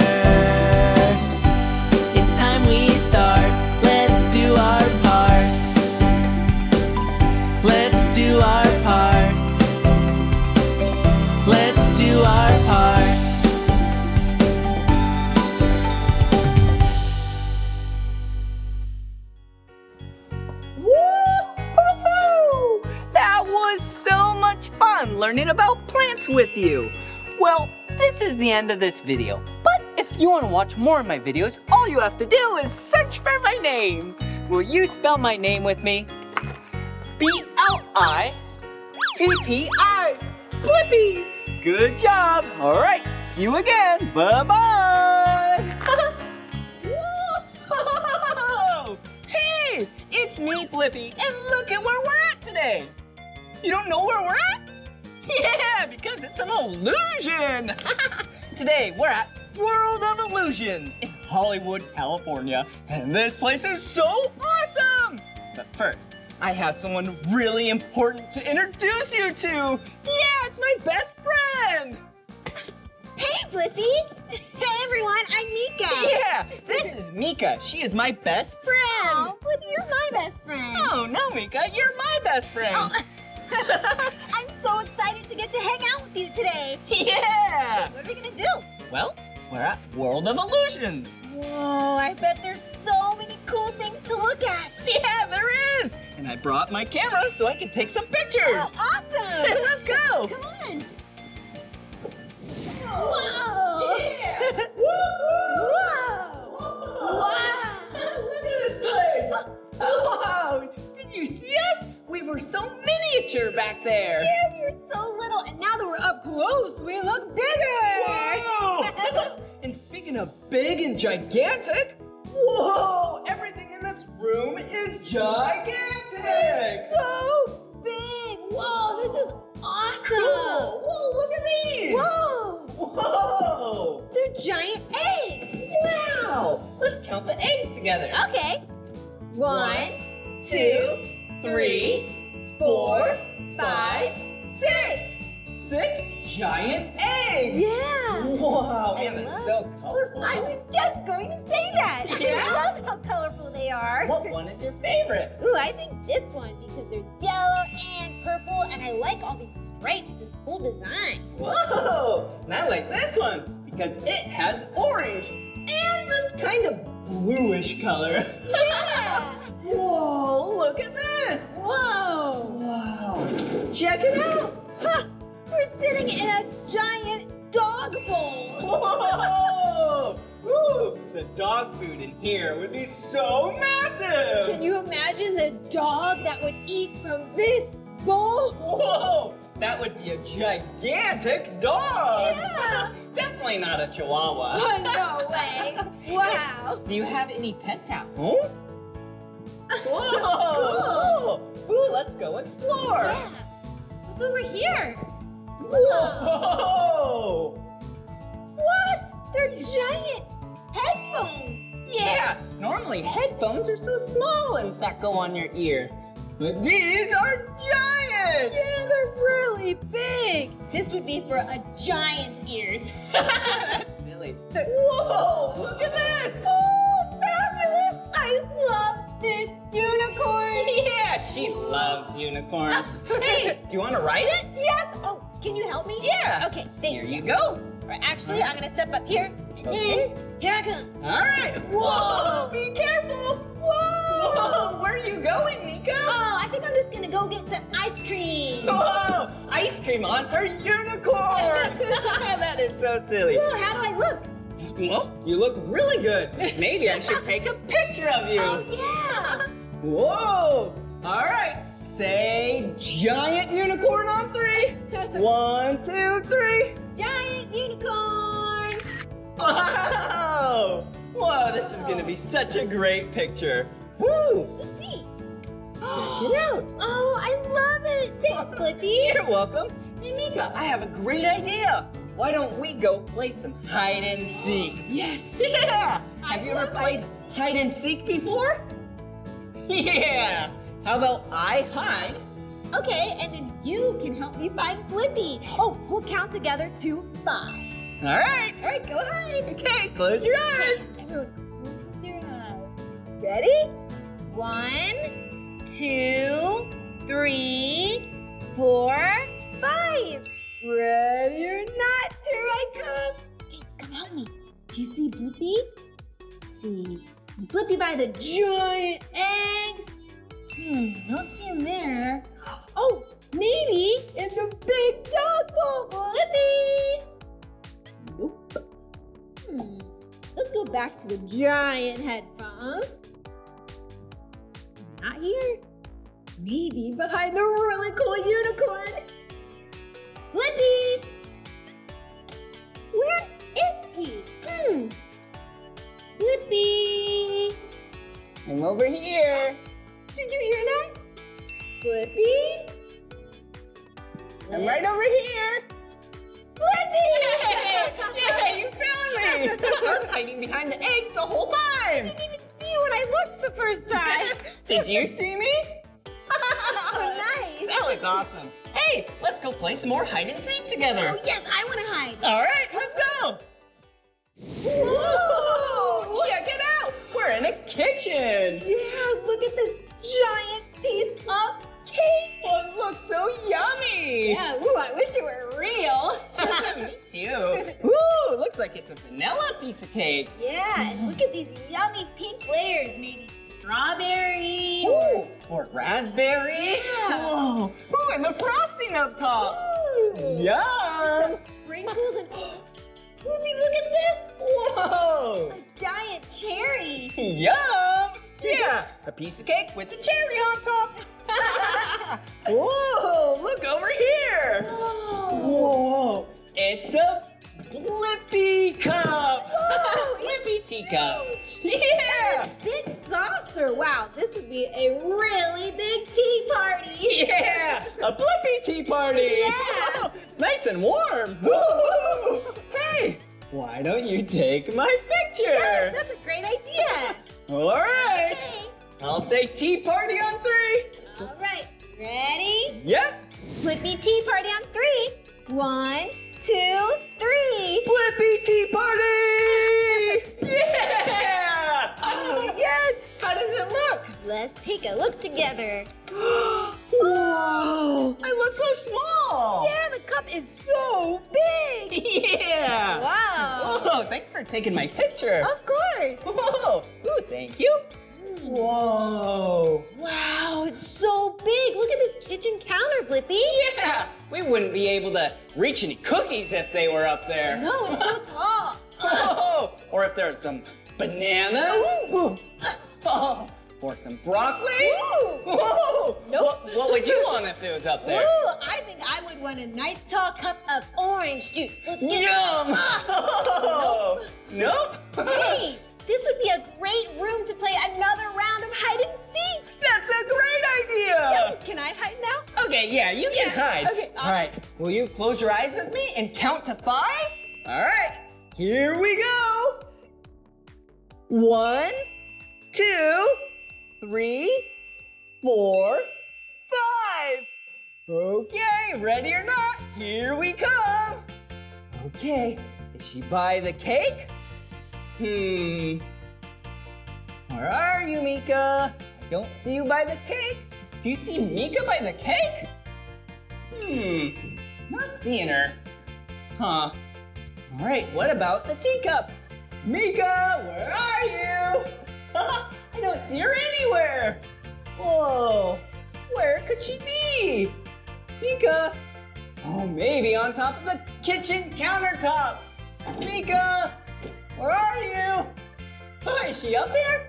it's time we start. Let's do our part. Let's do our part. Let's do our part. Learning about plants with you. Well, this is the end of this video, but if you want to watch more of my videos, all you have to do is search for my name. Will you spell my name with me? B L I P P I, Blippi. Good job. All right, see you again. Bye-bye. Hey, it's me, Blippi, and look at where we're at today. You don't know where we're at? Yeah, because it's an illusion! Today, we're at World of Illusions in Hollywood, California. And this place is so awesome! But first, I have someone really important to introduce you to! Yeah, it's my best friend! Hey, Blippi! Hey, everyone, I'm Mika! Yeah, this is Mika. She is my best friend! Oh, Blippi, you're my best friend! Oh, no, Mika, you're my best friend! Oh. I'm so excited to get to hang out with you today! Yeah! What are we gonna do? Well, we're at World of Illusions! Whoa, I bet there's so many cool things to look at! Yeah, there is! And I brought my camera so I can take some pictures! Oh, awesome! Let's go! Come on! Whoa! Yeah! Whoa! Whoa! Whoa! Wow! Look at this place! Wow! Did you see us? We were so miniature back there. Yeah, we were so little, and now that we're up close, we look bigger. Whoa! And speaking of big and gigantic, whoa! Everything in this room is gigantic. It's so big. Whoa! This is awesome. Cool. Whoa! Look at these. Whoa! Whoa! They're giant eggs. Wow! Let's count the eggs together. Okay. One, two, three, four, five, six. Six giant eggs. Yeah. Wow, and they're so colorful. I was just going to say that. Yeah. I love how colorful they are. What one is your favorite? Ooh, I think this one because there's yellow and purple, and I like all these stripes, this cool design. Whoa, and I like this one because it has orange and this kind of bluish color. Yeah! Whoa, look at this! Whoa! Wow! Check it out! Huh. We're sitting in a giant dog bowl! Whoa! Ooh, the dog food in here would be so massive! Can you imagine the dog that would eat from this bowl? Whoa! That would be a gigantic dog! Yeah! Definitely not a chihuahua. Oh, no way. Wow. Do you have any pets out home? Whoa! Cool. Ooh, let's go explore. Yeah. What's over here? Whoa! What? They're giant headphones. Yeah. Normally headphones are so small and that go on your ear. But these are giant! Yeah, they're really big! This would be for a giant's ears. That's silly. Whoa! Look at this! Oh, fabulous! I love this unicorn! Yeah, she loves unicorns. Hey, do you want to ride it? Yes! Oh, can you help me? Yeah! Okay, thank you. Here you go. Right, actually, I'm going to step up here. Okay. In. Here I come. All right. Whoa! Whoa. Be careful. Whoa. Whoa! Where are you going, Mika? Oh, I think I'm just going to go get some ice cream. Whoa! Ice cream on her unicorn. That is so silly. Whoa, how do I look? Well, you look really good. Maybe I should take a picture of you. Oh, yeah. Whoa! All right. Say giant unicorn on three. One, two, three. Giant unicorn. Wow! Whoa, this is gonna be such a great picture. Woo! Let's see. Check it out. Oh, I love it. Thanks, Blippi. You're welcome. Hey, Mika, I have a great idea. Why don't we go play some hide and seek? Yes. Yeah. I have you ever played hide and seek before? Yeah. How about I hide? Okay, and then you can help me find Blippi. Oh, we'll count together to five. All right. All right, go hide. Okay, close your eyes. Everyone, close your eyes. Ready? One, two, three, four, five. Ready or not, here I come. Okay, come help me. Do you see Blippi? Let's see. Is Blippi by the giant eggs? Hmm, don't see him there. Oh, maybe in the big dog bowl, Blippi. Nope. Hmm. Let's go back to the giant headphones. Not here. Maybe behind the really cool unicorn. Blippi! Where is he? Hmm. Blippi! I'm over here. Did you hear that? Blippi? I'm right over here. Blippi! Yeah, yeah, you found me! I was hiding behind the eggs the whole time! I didn't even see you when I looked the first time! Did you see me? Oh, it's awesome. Hey, let's go play some more hide and seek together. Oh, yes, I want to hide. All right, let's go. Whoa! Check it out. We're in a kitchen. Yeah, look at this giant piece of cake. Oh, it looks so yummy. Yeah, ooh, I wish it were real. Me too. Ooh, looks like it's a vanilla piece of cake. Yeah, and look at these yummy pink layers, maybe. Strawberry. Ooh, or raspberry. Yeah. Whoa. Ooh, and the frosting up top. Ooh. Yum. Some sprinkles and... Whoopie, look at this. Whoa. A giant cherry. Yum. Yeah, a piece of cake with a cherry on top. Whoa, look over here. Whoa. Whoa. It's a Blippi cup. Whoa, Blippi teacup. Huge. Yeah. And this big saucer. Wow, this would be a really big tea party. Yeah, a Blippi tea party. Yeah. Wow, nice and warm. Woo-hoo. Hey, why don't you take my picture? Yes, that's a great idea. All right. Okay. I'll say tea party on three. All right. Ready? Yep. Blippi tea party on three. One. Two, three. Blippi tea party! Yeah! Oh, yes! How does it look? Let's take a look together. Whoa! I look so small! Yeah, the cup is so big! Yeah! Wow! Whoa, thanks for taking my picture. Of course! Whoa! Ooh, thank you. Whoa! Wow, it's so big! Look at this kitchen counter, Blippi! Yeah! We wouldn't be able to reach any cookies if they were up there. No, it's so tall! Oh! Or if there's some bananas! Ooh. Oh! Or some broccoli! Ooh. Whoa! Nope. What, what would you want if it was up there? Ooh, I think I would want a nice tall cup of orange juice. Let's get Yum! Oh. Nope! Nope! Hey! This would be a great room to play another round of hide and seek. That's a great idea. Yo, can I hide now? Okay, yeah, you yeah. can hide. Okay, all right. Will you close your eyes with me and count to five? All right, here we go. One, two, three, four, five. Okay, ready or not, here we come. Okay, is she by the cake? Hmm, where are you, Mika? I don't see you by the cake. Do you see Mika by the cake? Hmm, not seeing her. Huh. All right, what about the teacup? Mika, where are you? I don't see her anywhere. Whoa, where could she be? Mika? Oh, maybe on top of the kitchen countertop. Mika! Where are you? Oh, is she up here?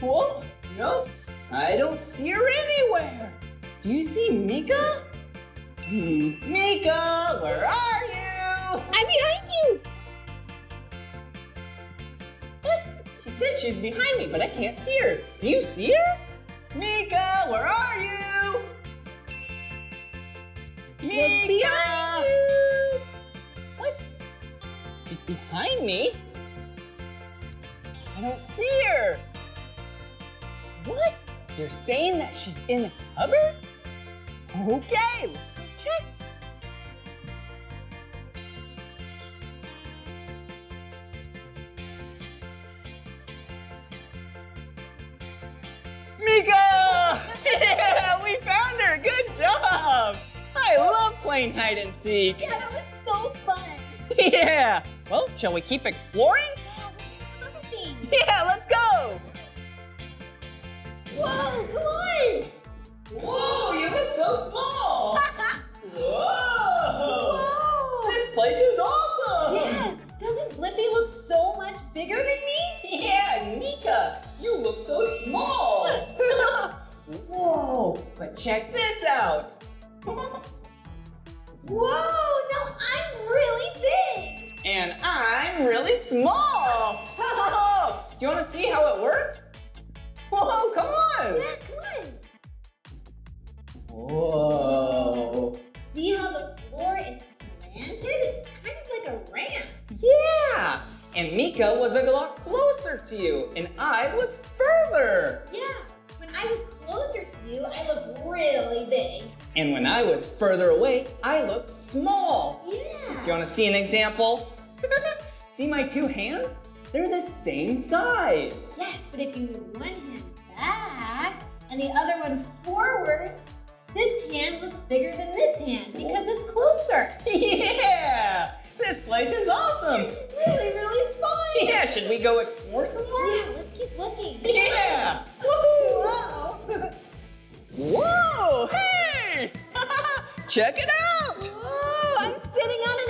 Oh, no, I don't see her anywhere. Do you see Mika? Hmm. Mika, where are you? I'm behind you. What? She said she's behind me, but I can't see her. Do you see her? Mika, where are you? Mika! We're behind you. What? She's behind me? I don't see her. What? You're saying that she's in the cupboard? Okay, let's go check. Mika! Yeah, we found her. Good job. I love playing hide and seek. Yeah, that was so fun. Yeah. Well, shall we keep exploring? Yeah, let's go! Whoa, come on! Whoa, you look so small! Whoa. Whoa! This place is awesome! Yeah, doesn't Blippi look so much bigger than me? Yeah, Mika, you look so small! Whoa, but check this out! Whoa, now I'm really big! And I'm really small. Oh, do you want to see how it works? Whoa, come on. Yeah, come on. Whoa. See how the floor is slanted? It's kind of like a ramp. Yeah. And Mika was a lot closer to you, and I was further. Yeah. When I was closer to you, I looked really big. And when I was further away, I looked small. Yeah. Do you want to see an example? See my two hands? They're the same size. Yes, but if you move one hand back and the other one forward, this hand looks bigger than this hand because it's closer. Yeah! This place is awesome. It's really, really fun. Yeah, should we go explore some more? Yeah, let's keep looking. Yeah! Woohoo! Whoa! Whoa! Hey! Check it out! Whoa! I'm sitting on an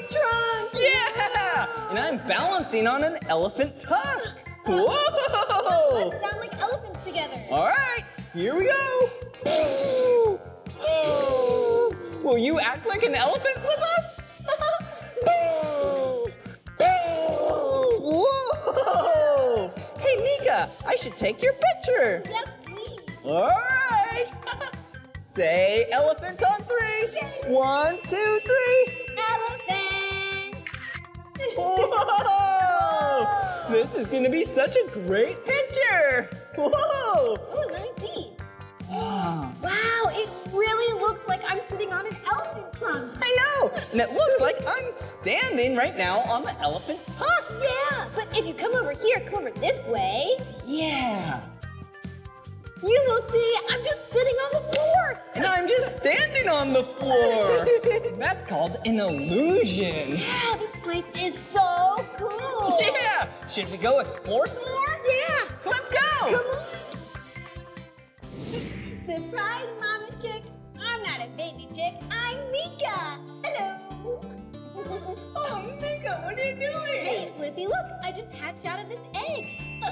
elephant trunk. Yeah! Whoa. And I'm balancing on an elephant tusk. Whoa! Let's sound like elephants together. All right, here we go. Ooh. Ooh. Will you act like an elephant with us? Ooh. Ooh. Whoa! Hey, Mika, I should take your picture. Yes, please. All right. Say elephant on three. Okay. One, two, three. Elephant. Whoa! Whoa. This is going to be such a great picture. Whoa! Ooh, let me see. Wow. Wow, it really looks like I'm sitting on an elephant trunk. I know, and it looks like I'm standing right now on the elephant tusk. Yeah, but if you come over here, come over this way. Yeah. You will see I'm just sitting on the floor. And I'm just standing on the floor. That's called an illusion. Yeah, this place is so cool. Yeah, should we go explore some more? Yeah. Let's go. Come on. Surprise, Mama Chick! I'm not a baby chick, I'm Mika! Hello! Oh, Mika, what are you doing? Hey, Blippi, look, I just hatched out of this egg! No,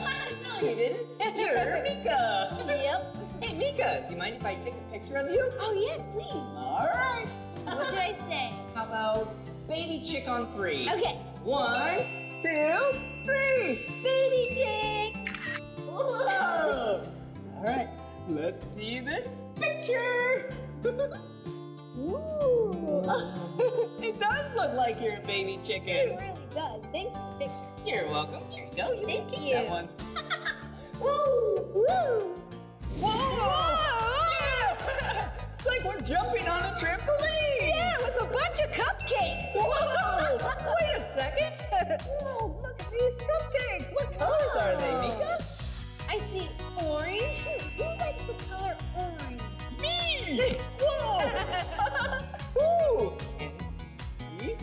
you didn't. You're Mika! Yep. Hey, Mika, do you mind if I take a picture of you? Oh, yes, please! All right! What should I say? How about baby chick on three? Okay. One, two, three! Baby chick! Whoa! All right. Let's see this picture! Ooh! It does look like you're a baby chicken. It really does. Thanks for the picture. You're welcome. Here you go. You Thank can keep you. That one. Woo! Woo! Whoa! Whoa. Yeah. It's like we're jumping on a trampoline! Yeah, with a bunch of cupcakes! Whoa! Wait a second! Whoa, look at these cupcakes! What colors Whoa. Are they, Mika? I see orange. Who likes the color orange? Me! Whoa! Ooh! And see a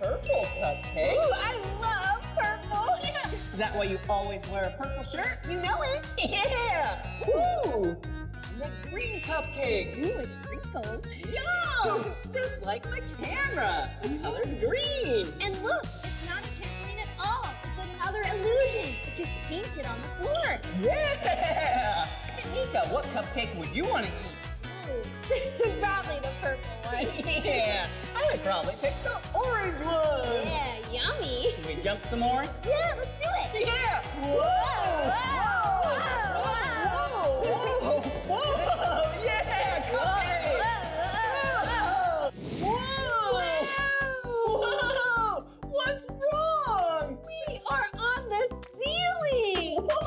purple cupcake. Ooh, I love purple. Yeah. Is that why you always wear a purple shirt? You know it. Yeah! Ooh! And a green cupcake. Ooh, it's wrinkled. Yum! Just like my camera. The color green. And look, it's not a trampoline at all. Another illusion. It's just painted on the floor. Yeah! Hey, Mika, what cupcake would you want to eat? Ooh. Probably the purple one. Yeah! I would probably pick the orange one! Yeah, yummy! Should we jump some more? Yeah, let's do it! Yeah! Whoa! Whoa! Whoa! Whoa! Whoa! Whoa! Whoa. Yeah! Cupcake! Whoa! Whoa! Whoa! Whoa! Whoa! What's wrong? We are on the ceiling! Whoa!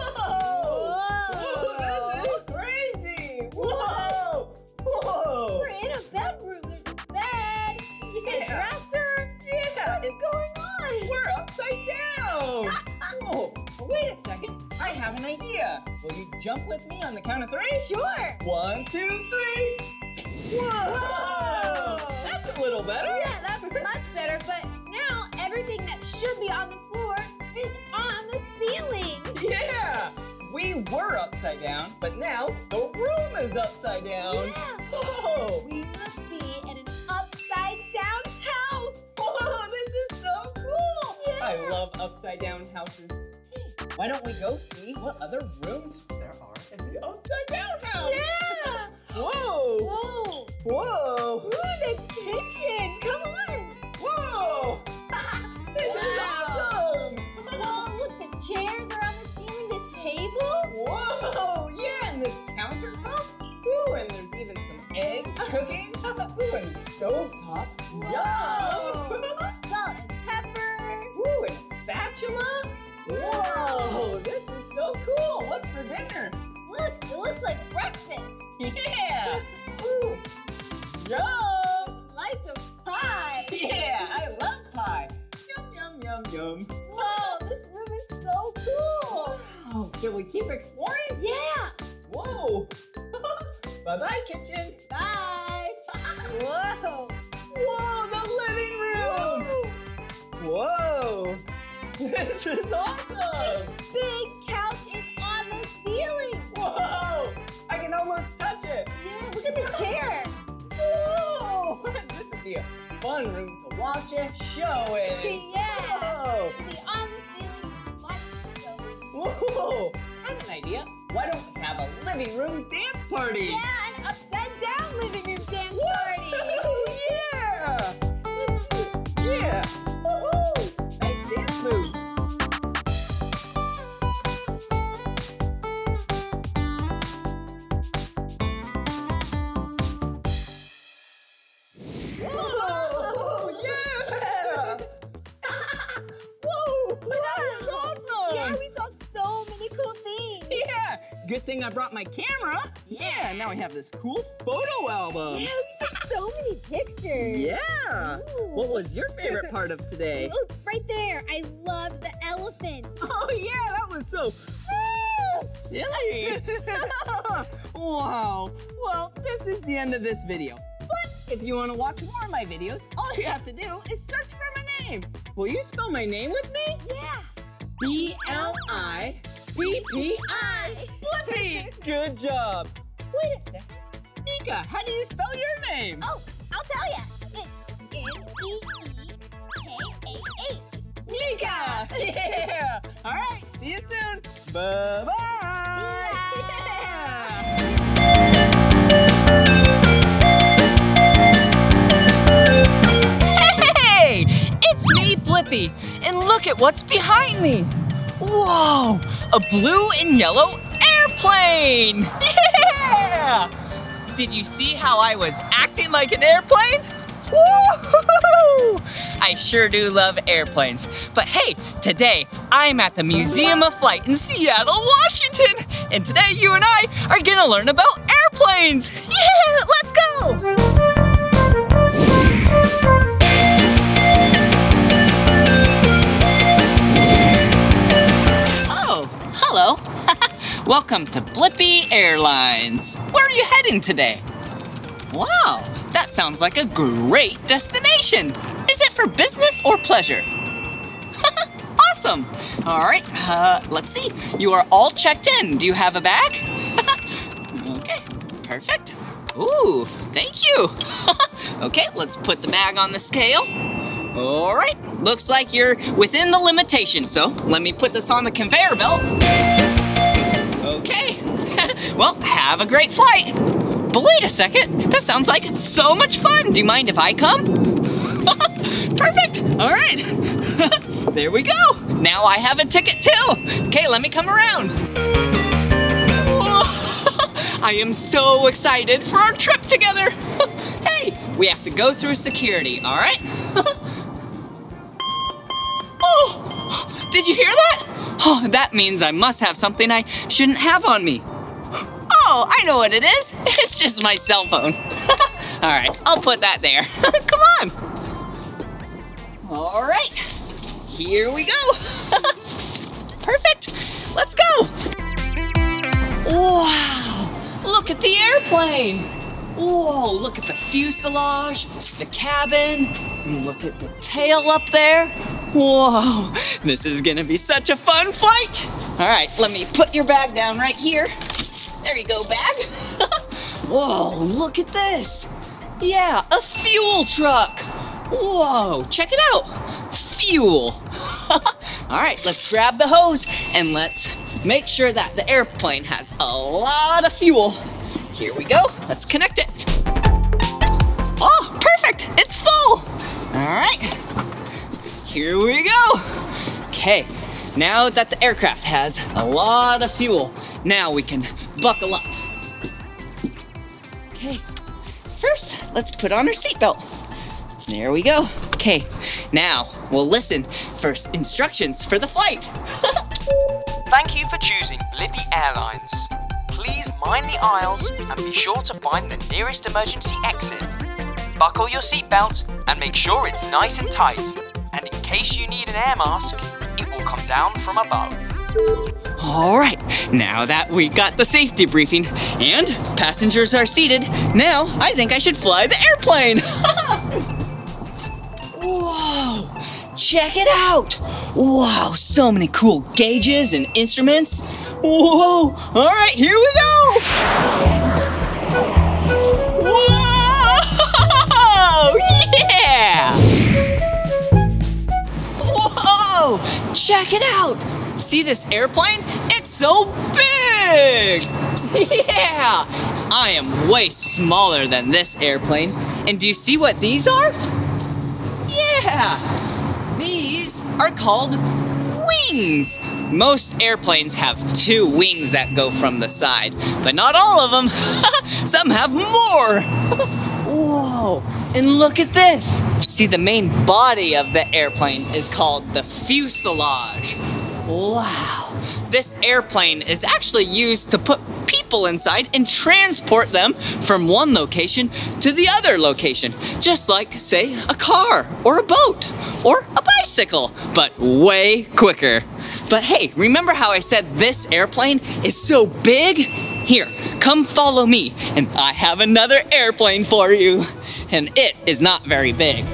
Whoa! This is crazy! Whoa! Whoa! We're in a bedroom. There's a bed, yeah. a dresser. Yeah! What's it's going on? We're upside down! Whoa! Wait a second. I have an idea. Will you jump with me on the count of three? Sure! One, two, three! Whoa! Whoa. That's a little better. Yeah, that's much better, but now everything that should be on the floor is on the ceiling. Yeah! We were upside down, but now the room is upside down. Yeah. Oh. We must be in an upside-down house. Oh, this is so cool. Yeah. I love upside-down houses. Why don't we go see what other rooms there are in the upside-down house? Yeah! Whoa! Whoa! Whoa! Ooh, the kitchen! Come on! Whoa! This wow. is awesome! Whoa, look, the chairs are on the ceiling, the table. Whoa! Yeah, and this countertop. Ooh, and there's even some eggs cooking. Ooh, and the stovetop. Yum! Salt and pepper. Ooh, and a spatula. Whoa! This is so cool! What's for dinner? Look, it looks like breakfast. Yeah! Ooh, Yum! Slice of pie! Yeah, I love pie! Yum, yum, yum, yum! Whoa, this room is so cool! Wow! Can we keep exploring? Yeah! Whoa! Bye-bye, kitchen! Bye! Whoa! Whoa, the living room! Whoa! This is awesome! This big couch is on the ceiling! Whoa! I can almost touch it! Yeah, look at the chair! Whoa! This would be a fun room to watch a show in! Yeah! Whoa! Be on the ceiling, watch the show. Whoa! I have an idea. Why don't we have a living room dance party? Yeah, an upside down living room dance Whoa! Party! Yeah! Yeah! Woohoo! Nice dance moves. Good thing I brought my camera. Yeah, now we have this cool photo album. Yeah, we took so many pictures. Yeah. Ooh. What was your favorite part of today? Look, right there. I love the elephant. Oh, yeah, that was so silly. Wow. Well, this is the end of this video. But if you want to watch more of my videos, all you have to do is search for my name. Will you spell my name with me? Yeah. B L I B P I! Blippi! Good job! Wait a second. Mika, how do you spell your name? Oh, I'll tell ya. It's M E E K A H. Mika! Yeah! All right, see you soon. Bye-bye! Yeah. Hey! It's me, Blippi. And look at what's behind me. Whoa! A blue and yellow airplane! Yeah! Did you see how I was acting like an airplane? Woo-hoo-hoo-hoo! I sure do love airplanes. But hey, today I'm at the Museum of Flight in Seattle, Washington. And today you and I are gonna learn about airplanes. Yeah, let's go! Hello. Welcome to Blippi Airlines. Where are you heading today? Wow, that sounds like a great destination. Is it for business or pleasure? Awesome. All right, uh, let's see. You are all checked in. Do you have a bag? Okay, perfect. Ooh, thank you. Okay, let's put the bag on the scale. All right, looks like you're within the limitations, so let me put this on the conveyor belt. Okay, well, have a great flight. But wait a second, that sounds like so much fun. Do you mind if I come? Perfect, all right. There we go. Now I have a ticket too. Okay, let me come around. I am so excited for our trip together. Hey, we have to go through security, all right? Oh, did you hear that? Oh, that means I must have something I shouldn't have on me. Oh, I know what it is. It's just my cell phone. All right, I'll put that there. Come on. All right, here we go. Perfect, let's go. Wow, look at the airplane. Whoa, look at the fuselage, the cabin, and look at the tail up there. Whoa, this is gonna be such a fun flight. All right, let me put your bag down right here. There you go, bag. Whoa, look at this. Yeah, a fuel truck. Whoa, check it out. Fuel. All right, let's grab the hose and let's make sure that the airplane has a lot of fuel. Here we go, let's connect it. Oh, perfect, it's full. All right, here we go. Okay, now that the aircraft has a lot of fuel, now we can buckle up. Okay, first, let's put on our seatbelt. There we go. Okay, now we'll listen for instructions for the flight. Thank you for choosing Blippi Airlines. Please mind the aisles and be sure to find the nearest emergency exit. Buckle your seatbelt and make sure it's nice and tight. And in case you need an air mask, it will come down from above. All right, now that we got the safety briefing and passengers are seated, now I think I should fly the airplane. Whoa, check it out. Wow, so many cool gauges and instruments. Whoa, all right, here we go. Whoa, yeah. Whoa, check it out. See this airplane? It's so big! Yeah! I am way smaller than this airplane. And do you see what these are? Yeah! These are called wings. Most airplanes have two wings that go from the side, but not all of them. Some have more. Whoa, and look at this. See, the main body of the airplane is called the fuselage. Wow, this airplane is actually used to put people inside and transport them from one location to the other location. Just like, say, a car or a boat or a bicycle, but way quicker. But hey, remember how I said this airplane is so big? Here, come follow me, and I have another airplane for you. And it is not very big.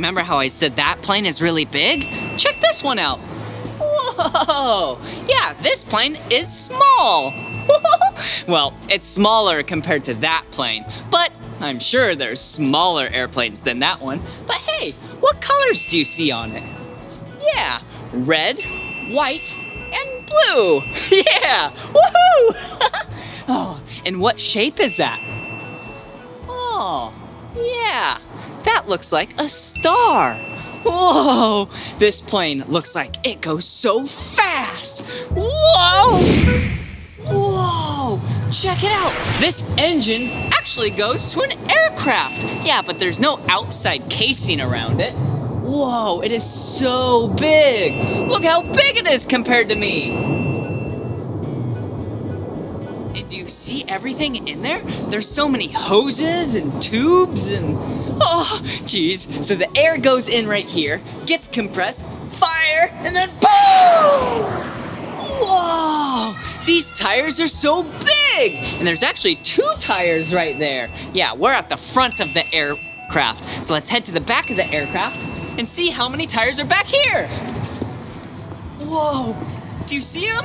Remember how I said that plane is really big? Check this one out. Whoa! Yeah, this plane is small. Well, it's smaller compared to that plane, but I'm sure there's smaller airplanes than that one. But hey, what colors do you see on it? Yeah, red, white, and blue. Yeah, woohoo! Oh, and what shape is that? Oh, yeah. That looks like a star. Whoa, this plane looks like it goes so fast. Whoa, whoa, check it out. This engine actually goes to an aircraft. Yeah, but there's no outside casing around it. Whoa, it is so big. Look how big it is compared to me. And do you see everything in there? There's so many hoses and tubes and... Oh, geez. So the air goes in right here, gets compressed, fire, and then boom! Whoa! These tires are so big! And there's actually two tires right there. Yeah, we're at the front of the aircraft. So let's head to the back of the aircraft and see how many tires are back here. Whoa! Do you see them?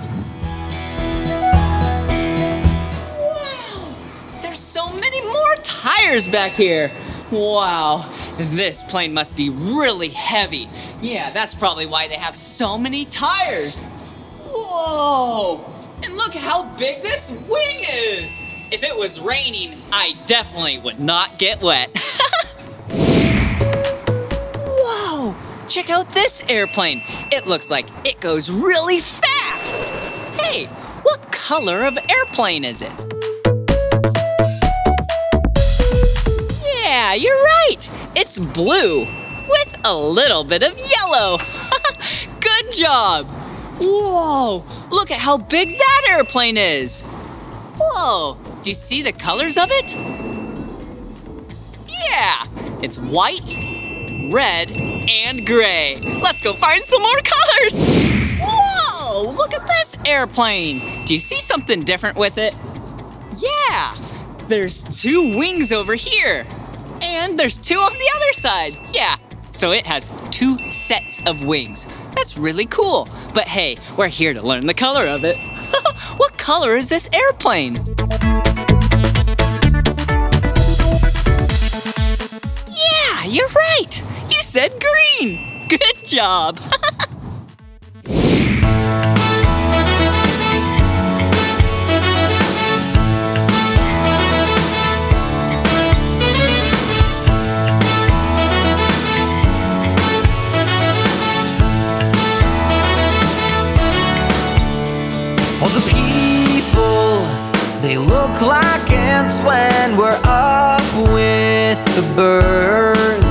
Wow! There's so many more tires back here. Wow, this plane must be really heavy. Yeah, that's probably why they have so many tires. Whoa, and look how big this wing is. If it was raining, I definitely would not get wet. Whoa, check out this airplane. It looks like it goes really fast. Hey, what color of airplane is it? Yeah, you're right. It's blue with a little bit of yellow. Good job. Whoa, look at how big that airplane is. Whoa, do you see the colors of it? Yeah, it's white, red, and gray. Let's go find some more colors. Whoa, look at this airplane. Do you see something different with it? Yeah, there's two wings over here. And there's two on the other side. Yeah, so it has two sets of wings. That's really cool. But hey, we're here to learn the color of it. What color is this airplane? Yeah, you're right. You said green. Good job. All the people, they look like ants when we're up with the birds.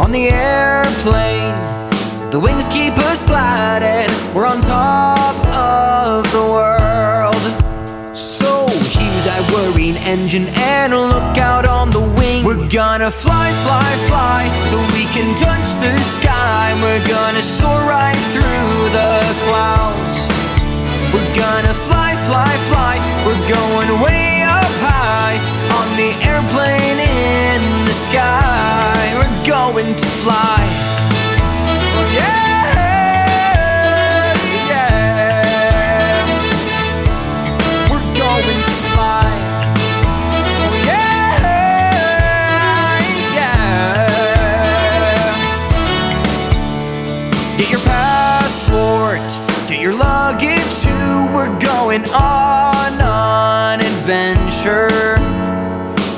On the airplane, the wings keep us gliding. We're on top of the world. So huge, I worry gonna fly, fly, fly till we can touch the sky. We're gonna soar right through the clouds. We're gonna fly, fly, fly. We're going way up high on the airplane in the sky. We're going to fly. Yeah! On an adventure.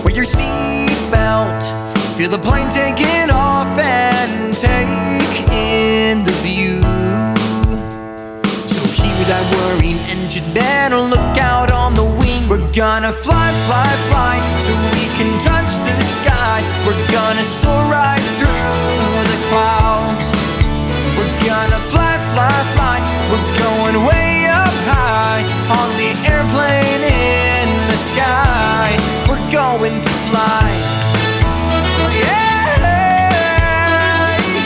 Wear your seatbelt, feel the plane taking off, and take in the view. So keep that worrying engine man, or look out on the wing. We're gonna fly, fly, fly till we can touch the sky. We're gonna soar right through the clouds. We're gonna fly, fly, fly. We're going way high on the airplane in the sky. We're going to fly. Yeah,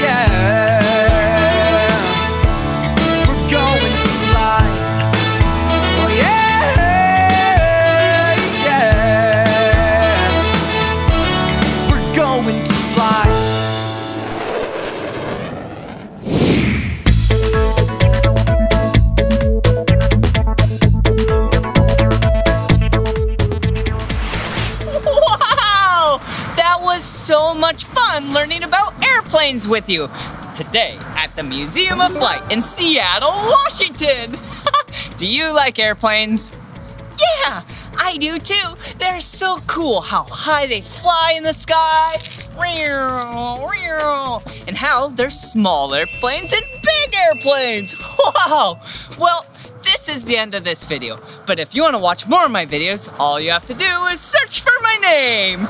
yeah. We're going to fly. Yeah, yeah. We're going to fly. So much fun learning about airplanes with you today at the Museum of Flight in Seattle, Washington. Do you like airplanes? Yeah, I do too. They're so cool how high they fly in the sky, and how there's small airplanes and big airplanes. Wow. Well, this is the end of this video, but if you want to watch more of my videos, all you have to do is search for my name.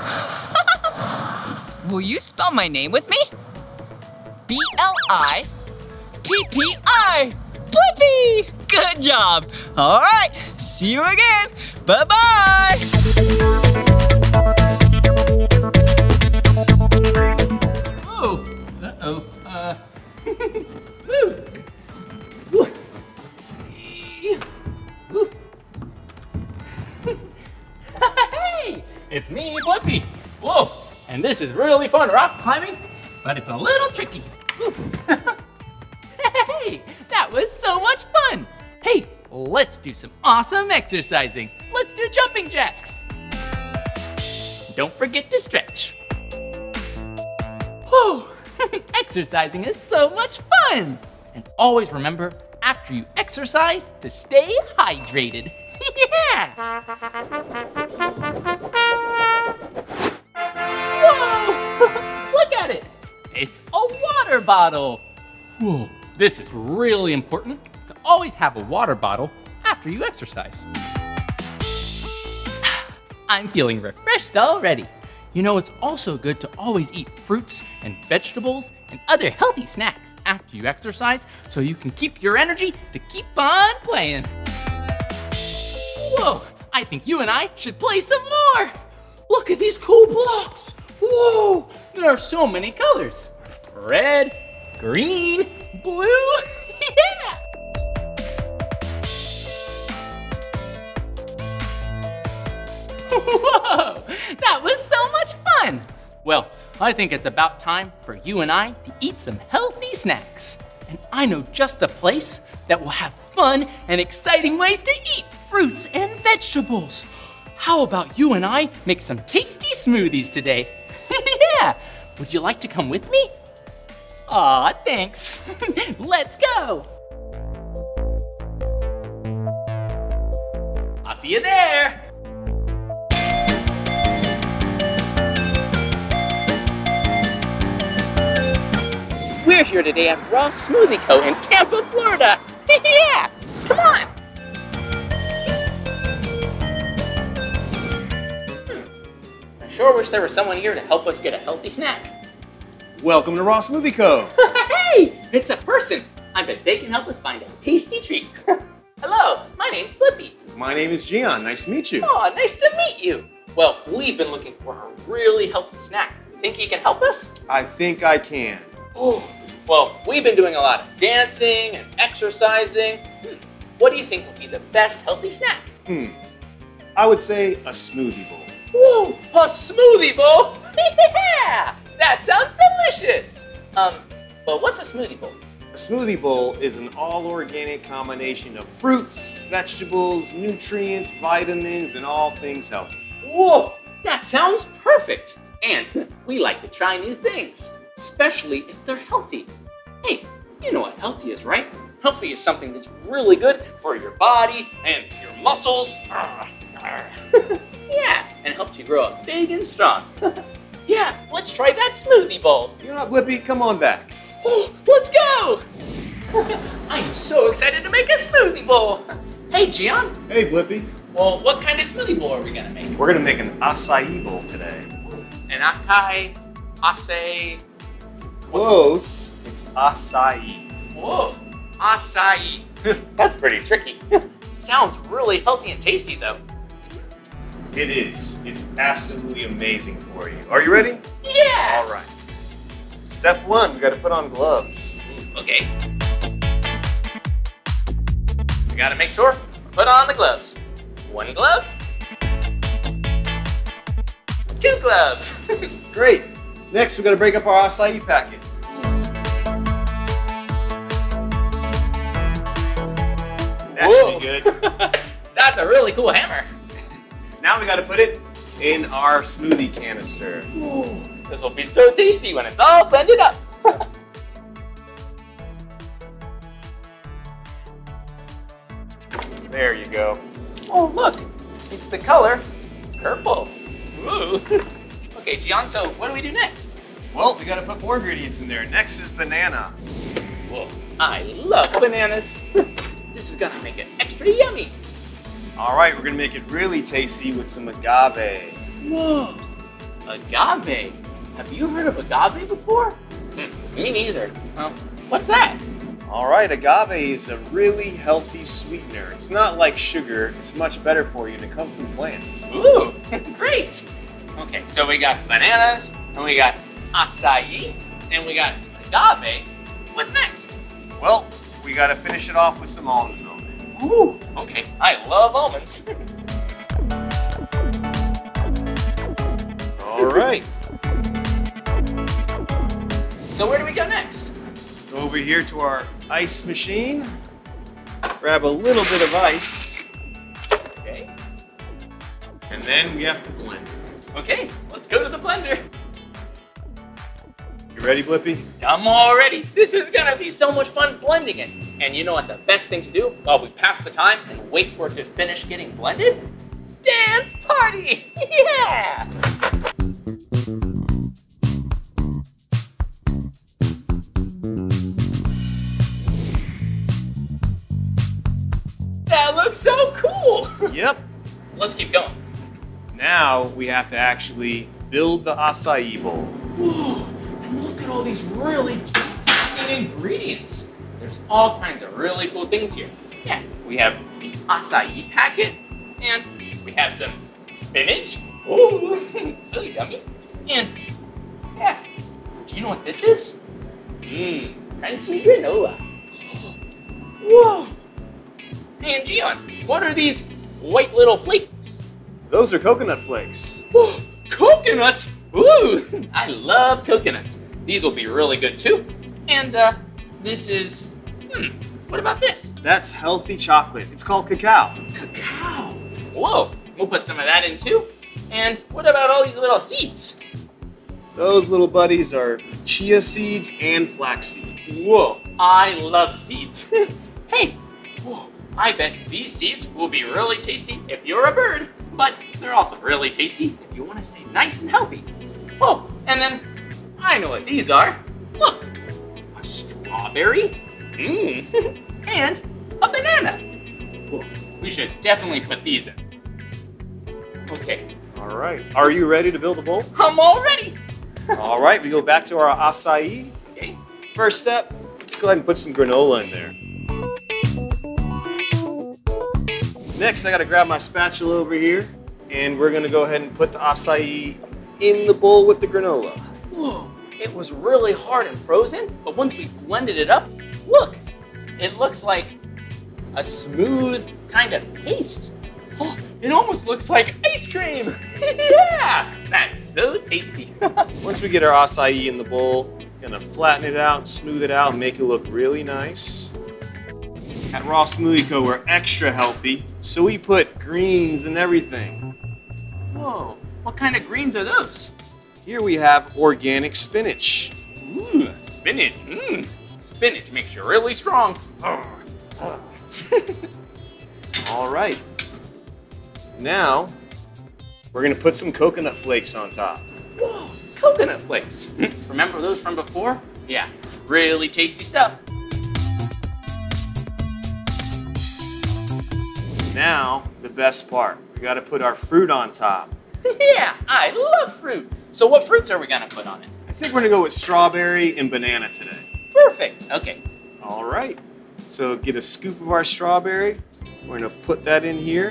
Will you spell my name with me? B L I P P I. Blippi! Good job! All right, see you again. Bye-bye! Oh, uh-oh, uh. Woo! Woo! Hey! It's me, Blippi! Whoa! And this is really fun rock climbing, but it's a little tricky. Hey, that was so much fun. Hey, let's do some awesome exercising. Let's do jumping jacks. Don't forget to stretch. Whoa, exercising is so much fun. And always remember, after you exercise, to stay hydrated. Yeah. Whoa! Look at it! It's a water bottle! Whoa, this is really important to always have a water bottle after you exercise. I'm feeling refreshed already. You know, it's also good to always eat fruits and vegetables and other healthy snacks after you exercise so you can keep your energy to keep on playing. Whoa, I think you and I should play some more! Look at these cool blocks! Whoa! There are so many colors! Red, green, blue, yeah! Whoa! That was so much fun! Well, I think it's about time for you and I to eat some healthy snacks. And I know just the place that will have fun and exciting ways to eat fruits and vegetables. How about you and I make some tasty smoothies today? Yeah! Would you like to come with me? Aw, thanks. Let's go! I'll see you there! We're here today at Raw Smoothie Co in Tampa, Florida. Yeah! Come on! Sure wish there was someone here to help us get a healthy snack. Welcome to Raw Smoothie Co. Hey, it's a person. I bet they can help us find a tasty treat. Hello, my name's Blippi. My name is Gian, nice to meet you. Oh, nice to meet you. Well, we've been looking for a really healthy snack You think you can help us? I think I can. Oh, well, we've been doing a lot of dancing and exercising. Hmm. What do you think will be the best healthy snack? Hmm. I would say a smoothie bowl. Whoa, a smoothie bowl? Yeah, that sounds delicious. Um, but what's a smoothie bowl? A smoothie bowl is an all-organic combination of fruits, vegetables, nutrients, vitamins, and all things healthy. Whoa, that sounds perfect. And we like to try new things, especially if they're healthy. Hey, you know what healthy is, right? Healthy is something that's really good for your body and your muscles. Yeah, and helps you grow up big and strong. Yeah, let's try that smoothie bowl. You're not Blippi, come on back. Oh, let's go! I'm so excited to make a smoothie bowl. Hey, Gian. Hey, Blippi. Well, what kind of smoothie bowl are we gonna make? We're gonna make an acai bowl today. An acai, acai. Close, it's acai. Whoa, acai. That's pretty tricky. Sounds really healthy and tasty though. It is, it's absolutely amazing for you. Are you ready? Yeah! All right. Step one, we gotta put on gloves. Okay. We gotta make sure, put on the gloves. One glove. Two gloves. Great. Next, we gotta break up our acai packet. That Whoa. Should be good. That's a really cool hammer. Now we gotta put it in our smoothie canister. Ooh. This will be so tasty when it's all blended up. There you go. Oh, look, it's the color purple. Ooh. Okay, Gian, so what do we do next? Well, we gotta put more ingredients in there. Next is banana. Whoa, I love bananas. This is gonna make it extra yummy. All right, we're gonna make it really tasty with some agave. Whoa, agave? Have you heard of agave before? Mm, me neither. Well, what's that? All right, agave is a really healthy sweetener. It's not like sugar, it's much better for you, and it comes from plants. Ooh, great. Okay, so we got bananas, and we got acai, and we got agave. What's next? Well, we gotta finish it off with some almond milk. Ooh, okay, I love almonds. All right. So where do we go next? Go over here to our ice machine. Grab a little bit of ice. Okay. And then we have to blend. Okay, let's go to the blender. You ready, Blippi? I'm all ready. This is gonna be so much fun blending it. And you know what the best thing to do while we pass the time and wait for it to finish getting blended? Dance party! Yeah! That looks so cool! Yep. Let's keep going. Now we have to actually build the acai bowl. Whoa, and look at all these really tasty ingredients. There's all kinds of really cool things here. Yeah, we have the acai packet, and we have some spinach. Ooh, so yummy. And, yeah, do you know what this is? Mmm, crunchy granola. Whoa. And Gian, what are these white little flakes? Those are coconut flakes. Whoa, coconuts? Ooh, I love coconuts. These will be really good too. And uh, this is, hmm, what about this? That's healthy chocolate. It's called cacao. Cacao. Whoa, we'll put some of that in too. And what about all these little seeds? Those little buddies are chia seeds and flax seeds. Whoa, I love seeds. Hey, whoa, I bet these seeds will be really tasty if you're a bird, but they're also really tasty if you want to stay nice and healthy. Whoa, and then I know what these are. Look, a strawberry, mmm, and a banana. Whoa. We should definitely put these in. Okay. All right. Are you ready to build a bowl? I'm all ready. All right, we go back to our acai. Okay. First step, let's go ahead and put some granola in there. Next, I gotta grab my spatula over here, and we're gonna go ahead and put the acai in the bowl with the granola. Whoa, it was really hard and frozen, but once we blended it up, look, it looks like a smooth kind of paste. Oh, it almost looks like ice cream. Yeah, that's so tasty. Once we get our acai in the bowl, gonna flatten it out, smooth it out, and make it look really nice. At Raw Smoothie Co, we're extra healthy, so we put greens in everything. Whoa, what kind of greens are those? Here we have organic spinach. Ooh, spinach, mmm. Spinach makes you really strong. All right. Now, we're gonna put some coconut flakes on top. Whoa, coconut flakes. Remember those from before? Yeah, really tasty stuff. Now, the best part. We gotta put our fruit on top. Yeah, I love fruit. So what fruits are we gonna put on it? I think we're gonna go with strawberry and banana today. Perfect, okay. All right, so get a scoop of our strawberry. We're gonna put that in here.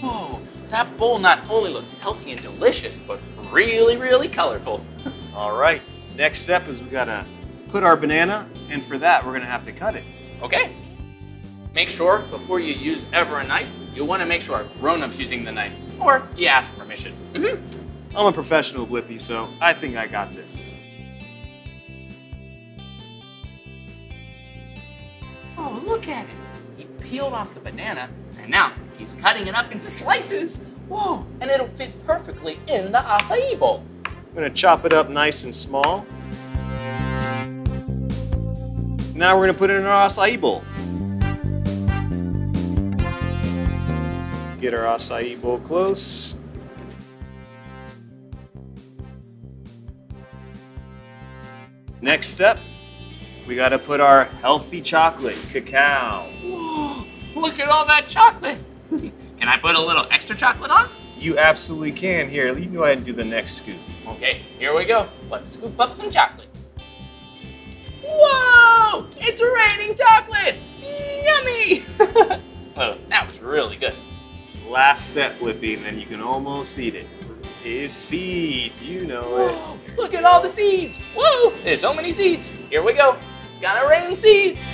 Whoa, that bowl not only looks healthy and delicious, but really, really colorful. All right, next step is we gotta put our banana, and for that, we're gonna have to cut it. Okay. Make sure, before you use ever a knife, you'll want to make sure our grown-up's using the knife, or you ask permission. Mm-hmm. I'm a professional, Blippi, so I think I got this. Oh, look at it. He peeled off the banana, and now he's cutting it up into slices. Whoa, and it'll fit perfectly in the acai bowl. I'm going to chop it up nice and small. Now we're going to put it in our acai bowl. Get our acai bowl close. Next step, we gotta put our healthy chocolate, cacao. Whoa, look at all that chocolate. Can I put a little extra chocolate on? You absolutely can. Here, you go ahead and do the next scoop. Okay, here we go. Let's scoop up some chocolate. Whoa, it's raining chocolate. Yummy. Oh, that was really good. Last step, Blippi, and then you can almost eat it. It's seeds, you know it. Whoa, look at all the seeds. Whoa, there's so many seeds. Here we go. It's gonna rain seeds.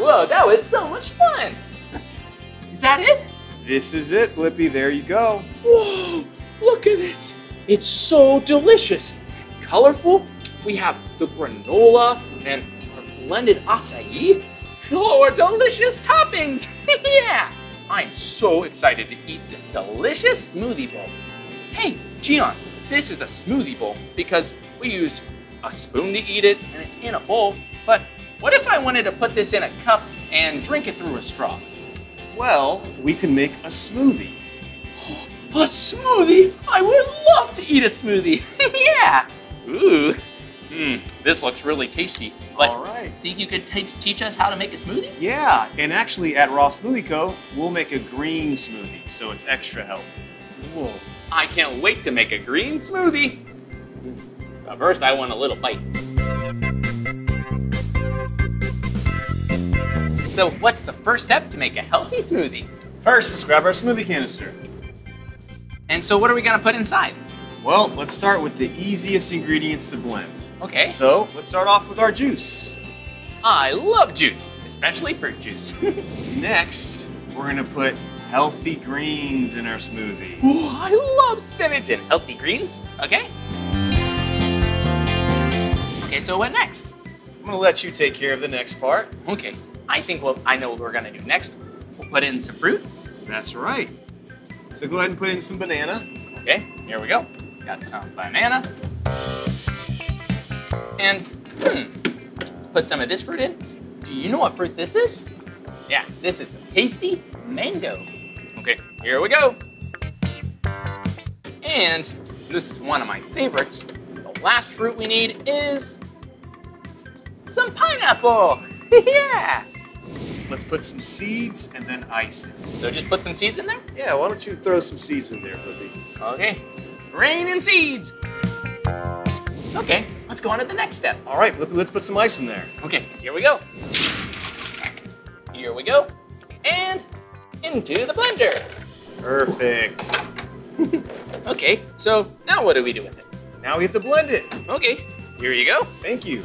Whoa, that was so much fun. Is that it? This is it, Blippi. There you go. Whoa, look at this. It's so delicious and colorful. We have the granola and our blended acai. Oh, our delicious toppings. Yeah! I'm so excited to eat this delicious smoothie bowl. Hey, Gian, this is a smoothie bowl because we use a spoon to eat it and it's in a bowl. But what if I wanted to put this in a cup and drink it through a straw? Well, we can make a smoothie. Oh, a smoothie? I would love to eat a smoothie. Yeah! Ooh. Mm, this looks really tasty. But all right. Think you could teach us how to make a smoothie? Yeah, and actually at Raw Smoothie Co, we'll make a green smoothie, so it's extra healthy. Whoa, I can't wait to make a green smoothie. But first, I want a little bite. So what's the first step to make a healthy smoothie? First, let's grab our smoothie canister. And so what are we gonna put inside? Well, let's start with the easiest ingredients to blend. Okay. So, let's start off with our juice. I love juice, especially fruit juice. Next, we're gonna put healthy greens in our smoothie. Ooh, I love spinach and healthy greens. Okay. Okay, so what next? I'm gonna let you take care of the next part. Okay. I think we'll, I know what we're gonna do next. We'll put in some fruit. That's right. So go ahead and put in some banana. Okay, here we go. Got some banana. And hmm, put some of this fruit in. Do you know what fruit this is? Yeah, this is a tasty mango. Okay, here we go. And this is one of my favorites. The last fruit we need is some pineapple. Yeah. Let's put some seeds and then ice it. So just put some seeds in there? Yeah, why don't you throw some seeds in there, Blippi? Okay, rain and seeds. Okay, let's go on to the next step. All right, Blippi, let's put some ice in there. Okay, here we go. Here we go. And into the blender. Perfect. Okay, so now what do we do with it? Now we have to blend it. Okay, here you go. Thank you.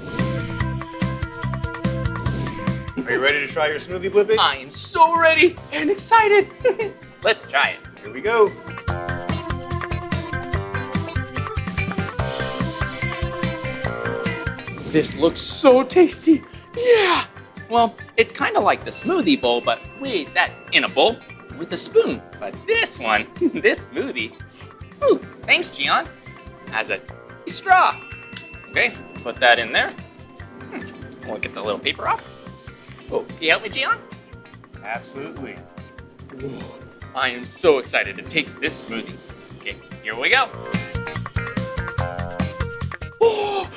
Are you ready to try your smoothie, Blippi? I am so ready and excited. Let's try it. Here we go. This looks so tasty. Yeah. Well, it's kind of like the smoothie bowl, but wait, that in a bowl with a spoon. But this one, this smoothie, ooh, thanks, Gian, has a straw. Okay, put that in there. Hmm. We'll get the little paper off. Oh, can you help me, Gian? Absolutely. Whoa. I am so excited to taste this smoothie. Okay, here we go. Oh,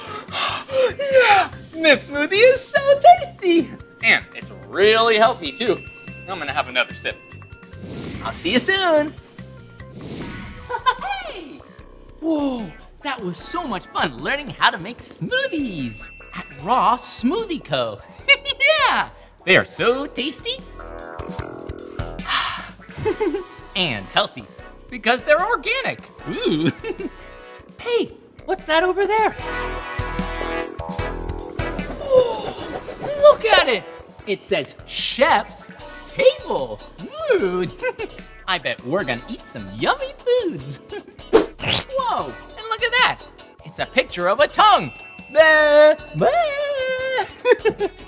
yeah, this smoothie is so tasty. And it's really healthy, too. I'm gonna have another sip. I'll see you soon. Hey! Whoa, that was so much fun learning how to make smoothies at Raw Smoothie Co. Yeah, they are so tasty. And healthy, because they're organic. Ooh. Hey, what's that over there? Ooh, look at it. It says Chef's Table. Ooh. I bet we're gonna eat some yummy foods. Whoa, and look at that. It's a picture of a tongue. Bah, bah.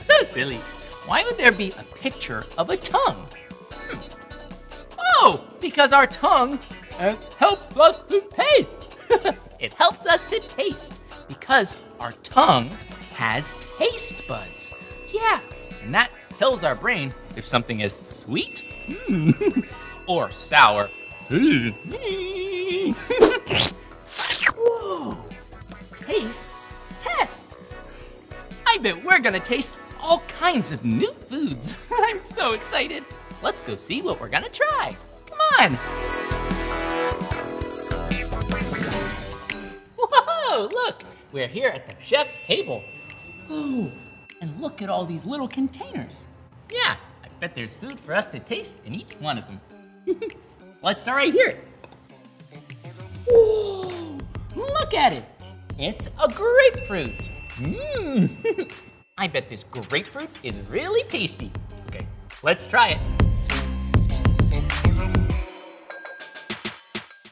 So silly. Why would there be a picture of a tongue? Hmm. Oh, because our tongue uh, helps us to taste. It helps us to taste because our tongue has taste buds. Yeah, and that tells our brain if something is sweet or sour. Whoa, taste test. I bet we're gonna taste all kinds of new foods. I'm so excited. Let's go see what we're gonna try. Come on. Whoa, look, we're here at the chef's table. Ooh, and look at all these little containers. Yeah, I bet there's food for us to taste in each one of them. Let's start right here. Whoa, look at it. It's a grapefruit. Mmm, I bet this grapefruit is really tasty. Okay, let's try it.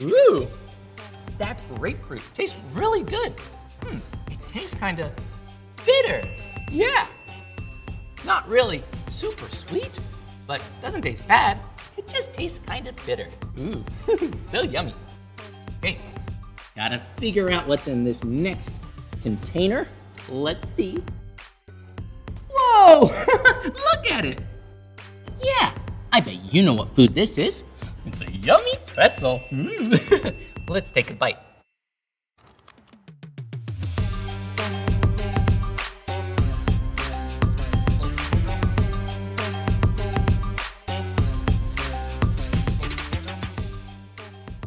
Ooh, that grapefruit tastes really good. Hmm, it tastes kind of bitter. Yeah, not really super sweet, but doesn't taste bad. It just tastes kind of bitter. Ooh, so yummy. Okay, gotta figure out what's in this next container. Let's see. Whoa, look at it. Yeah, I bet you know what food this is. It's a yummy pretzel. Mm. Let's take a bite.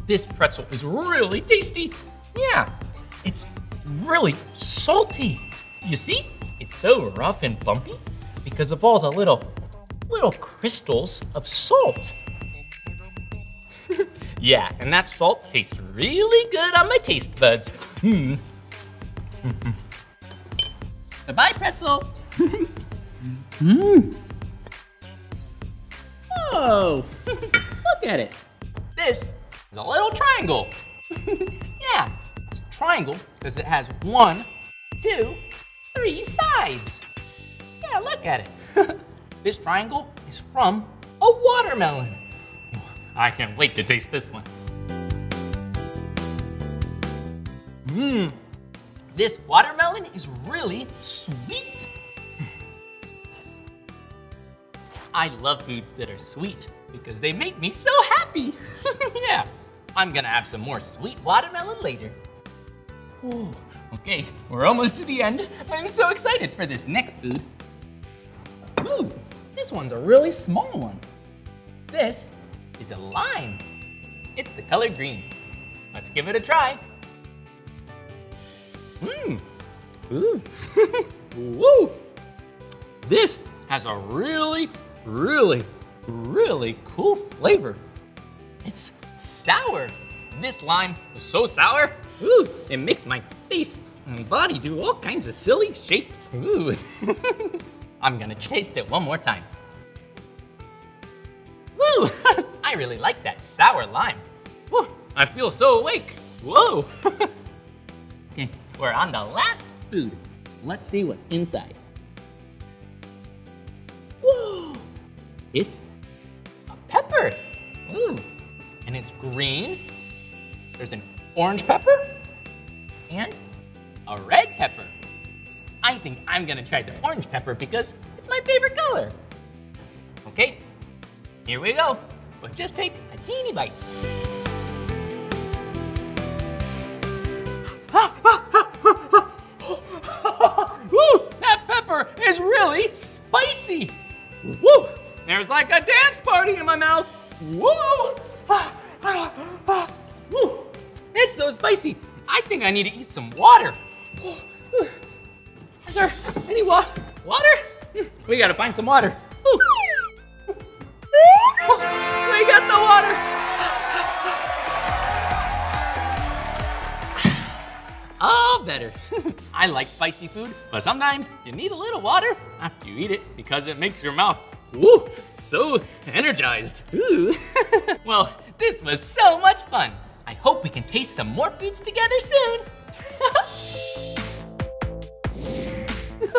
This pretzel is really tasty. Yeah, it's really salty. You see, it's so rough and bumpy because of all the little, little crystals of salt. Yeah, and that salt tastes really good on my taste buds. Hmm. Bye-bye, pretzel. Mm. Whoa, look at it. This is a little triangle. Yeah, it's a triangle because it has one, two, three sides. Yeah, look at it. This triangle is from a watermelon. I can't wait to taste this one. Mmm, this watermelon is really sweet. I love foods that are sweet because they make me so happy. Yeah, I'm gonna have some more sweet watermelon later. Ooh. Okay, we're almost to the end. I'm so excited for this next food. Ooh, this one's a really small one. This is a lime. It's the color green. Let's give it a try. Mmm. Ooh. Woo. This has a really, really, really cool flavor. It's sour. this lime was so sour, ooh, it makes my face and body do all kinds of silly shapes. Ooh. I'm gonna taste it one more time. Woo, I really like that sour lime. Woo, I feel so awake. Whoa. Okay, we're on the last food. Let's see what's inside. Whoa, it's a pepper. Ooh, and it's green. There's an orange pepper and a red pepper. I think I'm gonna try the orange pepper because it's my favorite color. Okay, here we go. But just take a teeny bite. Woo, that pepper is really spicy. Woo, there's like a dance party in my mouth. Whoa, woo, it's so spicy. I think I need to eat some water. Is there any wa water? We gotta find some water. Ooh. We got the water. Oh, better. I like spicy food, but sometimes you need a little water after you eat it because it makes your mouth, woo, so energized. Ooh. Well, this was so much fun. I hope we can taste some more foods together soon.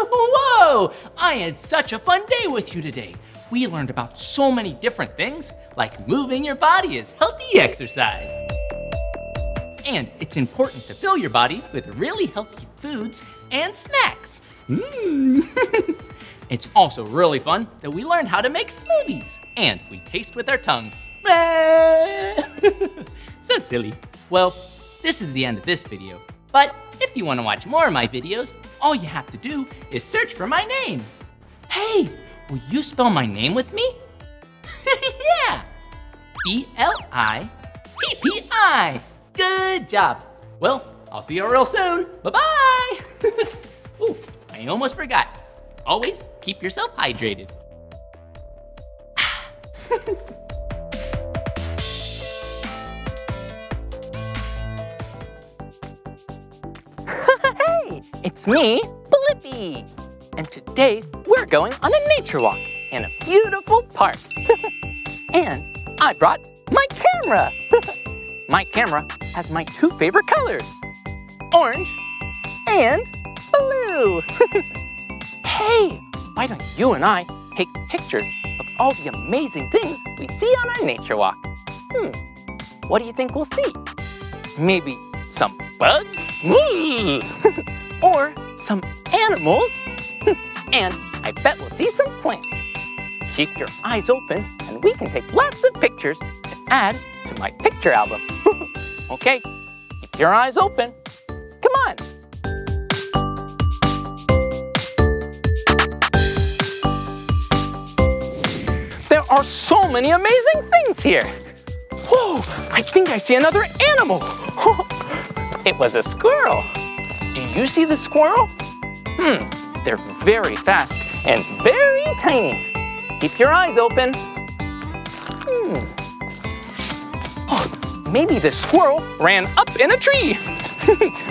Whoa! I had such a fun day with you today. We learned about so many different things, like moving your body is healthy exercise. And it's important to fill your body with really healthy foods and snacks. Mm. It's also really fun that we learned how to make smoothies, and we taste with our tongue. So silly. Well, this is the end of this video, but if you want to watch more of my videos, all you have to do is search for my name. Hey, will you spell my name with me? Yeah! B L I P P I. Good job. Well, I'll see you real soon. Bye-bye. Ooh, I almost forgot. Always keep yourself hydrated. It's me, Blippi, and today we're going on a nature walk in a beautiful park. And I brought my camera. My camera has my two favorite colors, orange and blue. Hey, why don't you and I take pictures of all the amazing things we see on our nature walk? Hmm, what do you think we'll see? Maybe some bugs? Or some animals, and I bet we'll see some plants. Keep your eyes open and we can take lots of pictures to add to my picture album. Okay, keep your eyes open. Come on. There are so many amazing things here. Whoa, I think I see another animal. It was a squirrel. Do you see the squirrel? Hmm, they're very fast and very tiny. Keep your eyes open. Hmm. Oh, maybe the squirrel ran up in a tree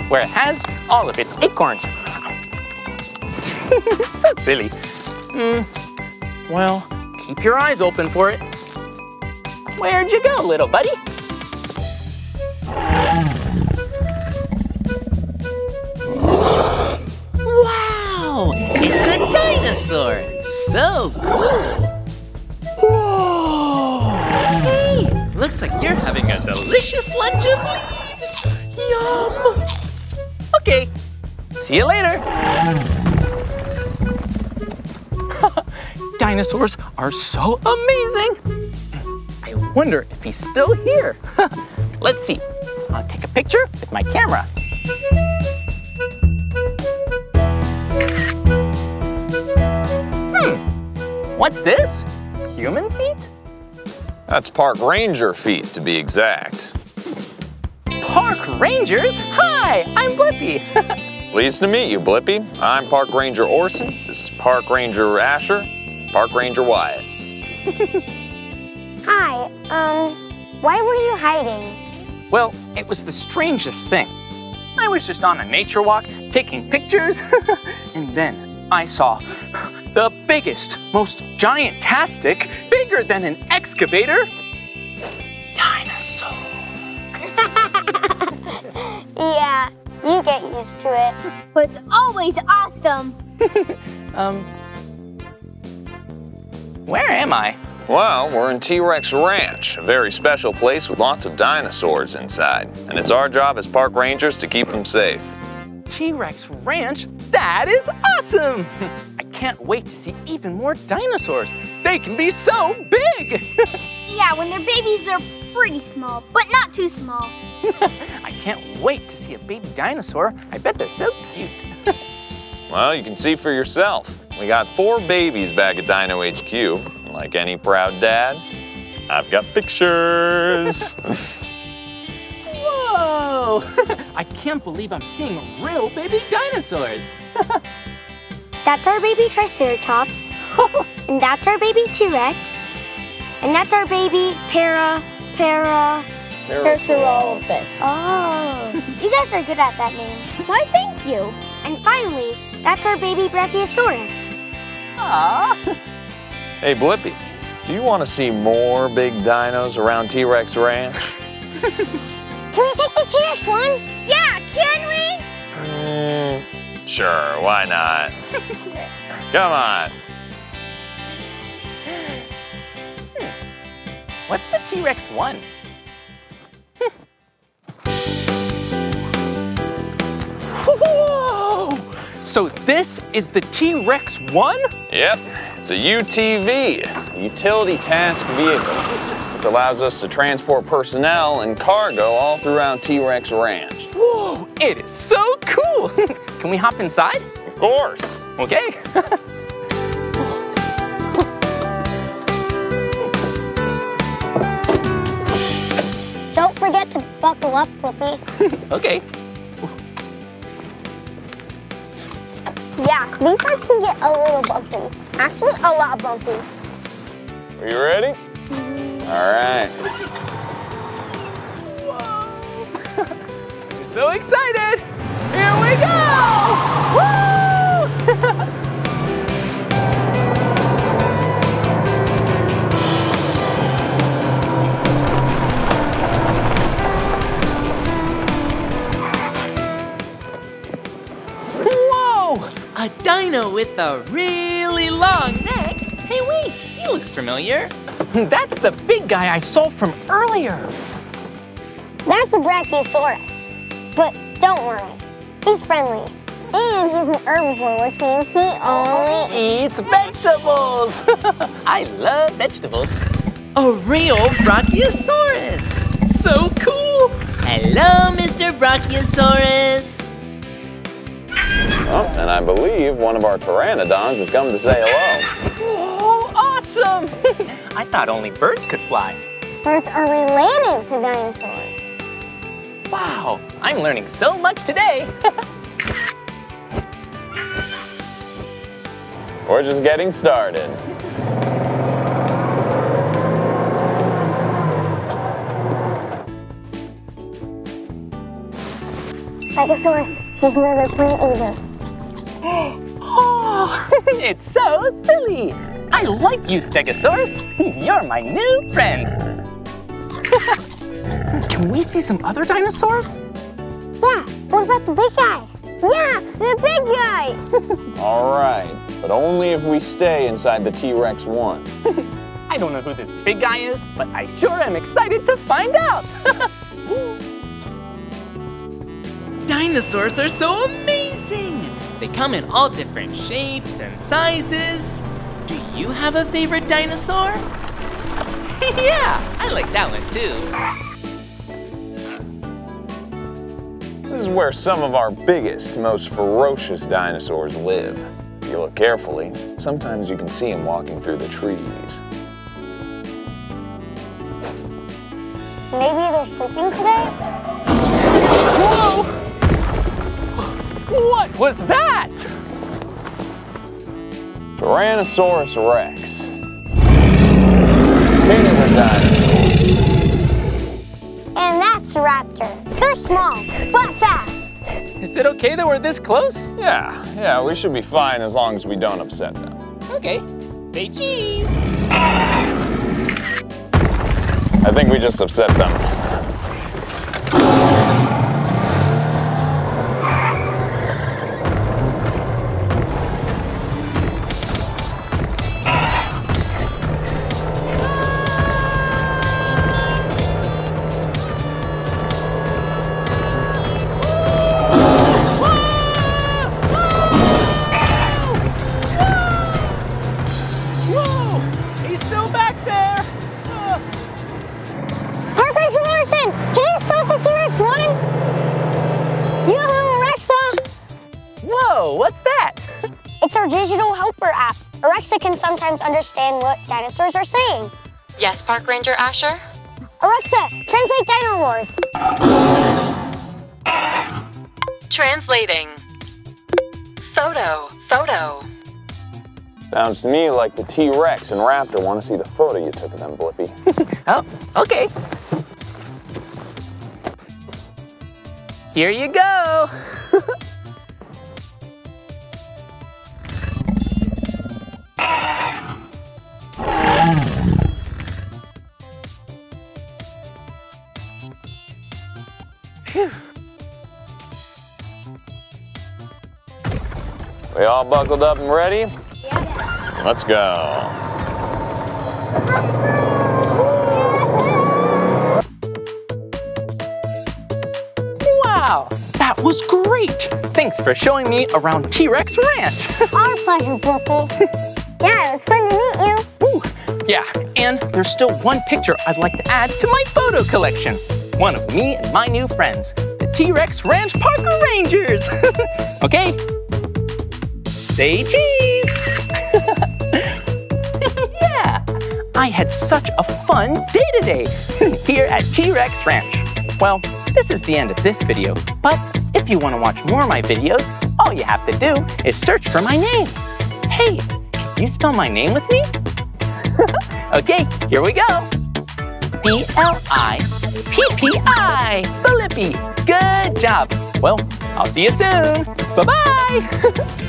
where it has all of its acorns. So silly. Hmm. Well, keep your eyes open for it. Where'd you go, little buddy? It's a dinosaur! So cool! Whoa! Hey! Looks like you're having a delicious lunch of leaves! Yum! Okay, see you later! Dinosaurs are so amazing! I wonder if he's still here. Let's see. I'll take a picture with my camera. What's this? Human feet? That's park ranger feet, to be exact. Park rangers? Hi, I'm Blippi. Pleased to meet you, Blippi. I'm Park Ranger Orson. This is Park Ranger Asher, Park Ranger Wyatt. Hi, um, why were you hiding? Well, it was the strangest thing. I was just on a nature walk, taking pictures, and then I saw the biggest, most giantastic, bigger than an excavator, dinosaur. Yeah, you get used to it. But it's always awesome. um, where am I? Well, we're in T-Rex Ranch, a very special place with lots of dinosaurs inside. And it's our job as park rangers to keep them safe. T-Rex Ranch? That is awesome! I can't wait to see even more dinosaurs. They can be so big! Yeah, when they're babies, they're pretty small, but not too small. I can't wait to see a baby dinosaur. I bet they're so cute. Well, you can see for yourself. We got four babies back at Dino H Q. Like any proud dad, I've got pictures. Whoa! I can't believe I'm seeing real baby dinosaurs. That's our baby Triceratops. And that's our baby T-Rex. And that's our baby para, para, Parasaurolophus. Oh, you guys are good at that name. Why, thank you. And finally, that's our baby Brachiosaurus. Aww. Hey, Blippi, do you want to see more big dinos around T-Rex Ranch? Can we take the T-Rex one? Yeah, can we? Mm, sure, why not? Come on. Hmm. What's the T-Rex one? Whoa! So this is the T-Rex one? Yep. It's a U T V, Utility Task Vehicle. This allows us to transport personnel and cargo all throughout T-Rex Ranch. Whoa, it is so cool. Can we hop inside? Of course. Okay. Don't forget to buckle up, Blippi. Okay. Yeah, these parts can get a little bumpy. Actually, a lot bumpy. Are you ready? Mm-hmm. All right. Whoa. I'm so excited. Here we go. Whoa! A dino with a really long neck. Hey, wait, he looks familiar. That's the big guy I saw from earlier. That's a Brachiosaurus. But don't worry, he's friendly. And he's an herbivore, which means he only eats vegetables. I love vegetables. A real Brachiosaurus. So cool. Hello, Mister Brachiosaurus. Oh, and I believe one of our pteranodons has come to say hello. Oh, awesome! I thought only birds could fly. Birds are related to dinosaurs. Wow, I'm learning so much today. We're just getting started. Stegosaurus, he's another plant eater. Oh, it's so silly. I like you, Stegosaurus. You're my new friend. Can we see some other dinosaurs? Yeah, what about the big guy? Yeah, the big guy. All right, but only if we stay inside the T-Rex one. I don't know who this big guy is, but I sure am excited to find out. Dinosaurs are so amazing. They come in all different shapes and sizes. Do you have a favorite dinosaur? Yeah, I like that one too. This is where some of our biggest, most ferocious dinosaurs live. If you look carefully, sometimes you can see them walking through the trees. Maybe they're sleeping today? Whoa! What was that? Tyrannosaurus Rex. King of the dinosaurs. And that's right. small, but fast. Is it okay that we're this close? Yeah, yeah, we should be fine as long as we don't upset them. Okay, say cheese. I think we just upset them. Can sometimes understand what dinosaurs are saying. Yes, Park Ranger Asher? Alexa, translate Dino Wars. Translating. Photo, photo. Sounds to me like the T-Rex and Raptor want to see the photo you took of them, Blippi. Oh, okay. Here you go. We all buckled up and ready? Yeah. Let's go. Wow, that was great. Thanks for showing me around T-Rex Ranch. Our pleasure, Blippi. Yeah, it was fun to meet you. Ooh, yeah, and there's still one picture I'd like to add to my photo collection. One of me and my new friends, the T-Rex Ranch Park Rangers. Okay. Say cheese! Yeah! I had such a fun day today here at T-Rex Ranch. Well, this is the end of this video, but if you want to watch more of my videos, all you have to do is search for my name. Hey, can you spell my name with me? Okay, here we go. B L I P P I, Blippi. Good job. Well, I'll see you soon. Bye-bye!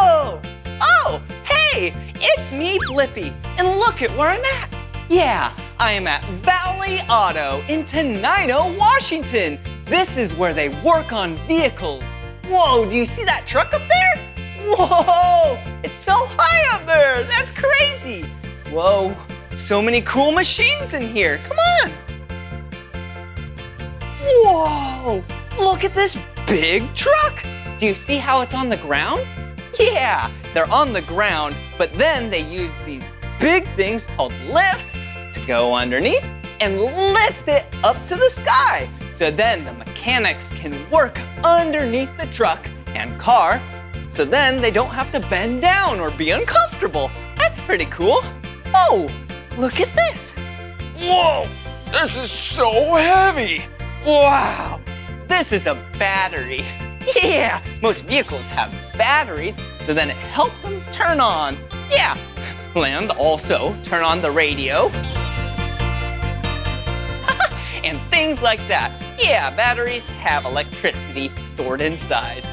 Whoa! Oh, hey, it's me, Blippi, and look at where I'm at. Yeah, I am at Valley Auto in Tenino, Washington. This is where they work on vehicles. Whoa, do you see that truck up there? Whoa, it's so high up there, that's crazy. Whoa, so many cool machines in here, come on. Whoa, look at this big truck. Do you see how it's on the ground? Yeah, they're on the ground, but then they use these big things called lifts to go underneath and lift it up to the sky. So then the mechanics can work underneath the truck and car, so then they don't have to bend down or be uncomfortable. That's pretty cool. Oh, look at this. Whoa, this is so heavy. Wow, this is a battery. Yeah, most vehicles have batteries, so then it helps them turn on. Yeah, and also turn on the radio. And things like that. Yeah, batteries have electricity stored inside.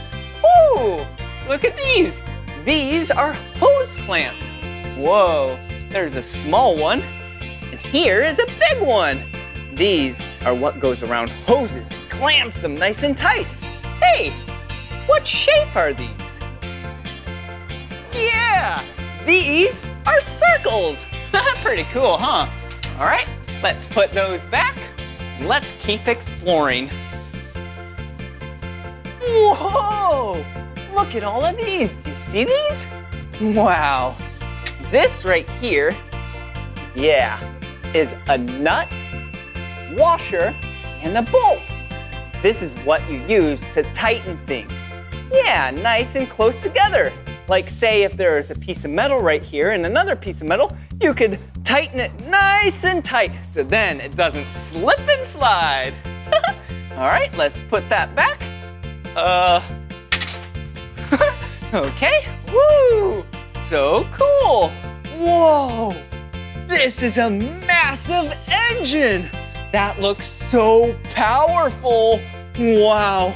Ooh, look at these. These are hose clamps. Whoa, there's a small one, and here is a big one. These are what goes around hoses and clamps them nice and tight. Hey, what shape are these? Yeah, these are circles. Pretty cool, huh? All right, let's put those back. Let's keep exploring. Whoa, look at all of these. Do you see these? Wow, this right here, yeah, is a nut, washer, and a bolt. This is what you use to tighten things. Yeah, nice and close together. Like say if there is a piece of metal right here and another piece of metal, you could tighten it nice and tight so then it doesn't slip and slide. All right, let's put that back. Uh, okay, woo, so cool. Whoa, this is a massive engine. That looks so powerful. Wow.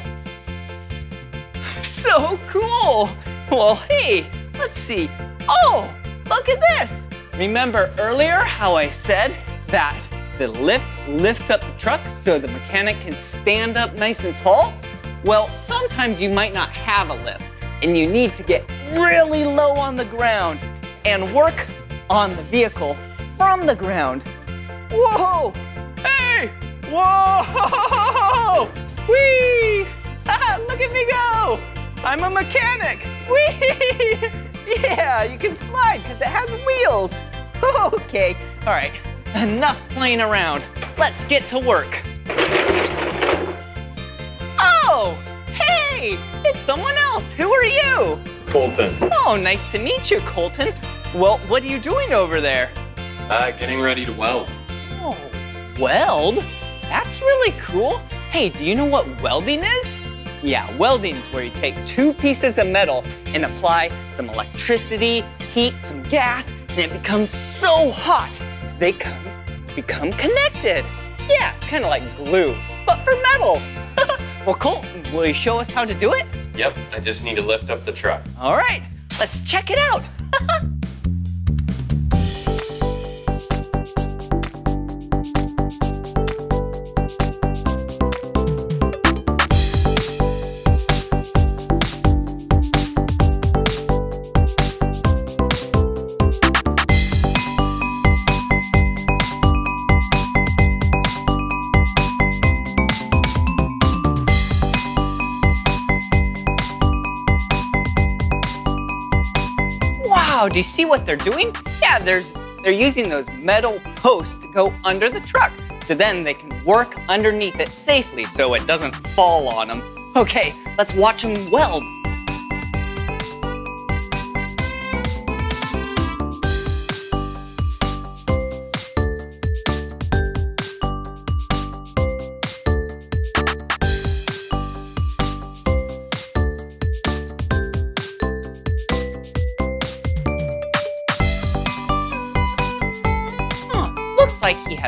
So cool. Well, hey, let's see. Oh, look at this. Remember earlier how I said that the lift lifts up the truck so the mechanic can stand up nice and tall? Well, sometimes you might not have a lift and you need to get really low on the ground and work on the vehicle from the ground. Whoa! Hey! Whoa! Whee! Ah, look at me go! I'm a mechanic! Whee! Yeah, you can slide because it has wheels. Okay, all right, enough playing around. Let's get to work. Oh, hey, it's someone else. Who are you? Colton. Oh, nice to meet you, Colton. Well, what are you doing over there? Uh, getting ready to weld. Oh, weld? That's really cool. Hey, do you know what welding is? Yeah, welding's where you take two pieces of metal and apply some electricity, heat, some gas, and it becomes so hot, they come, become connected. Yeah, it's kind of like glue, but for metal. Well, Colton, will you show us how to do it? Yep, I just need to lift up the truck. All right, let's check it out. Do you see what they're doing? Yeah, there's, they're using those metal posts to go under the truck, so then they can work underneath it safely so it doesn't fall on them. Okay, let's watch them weld.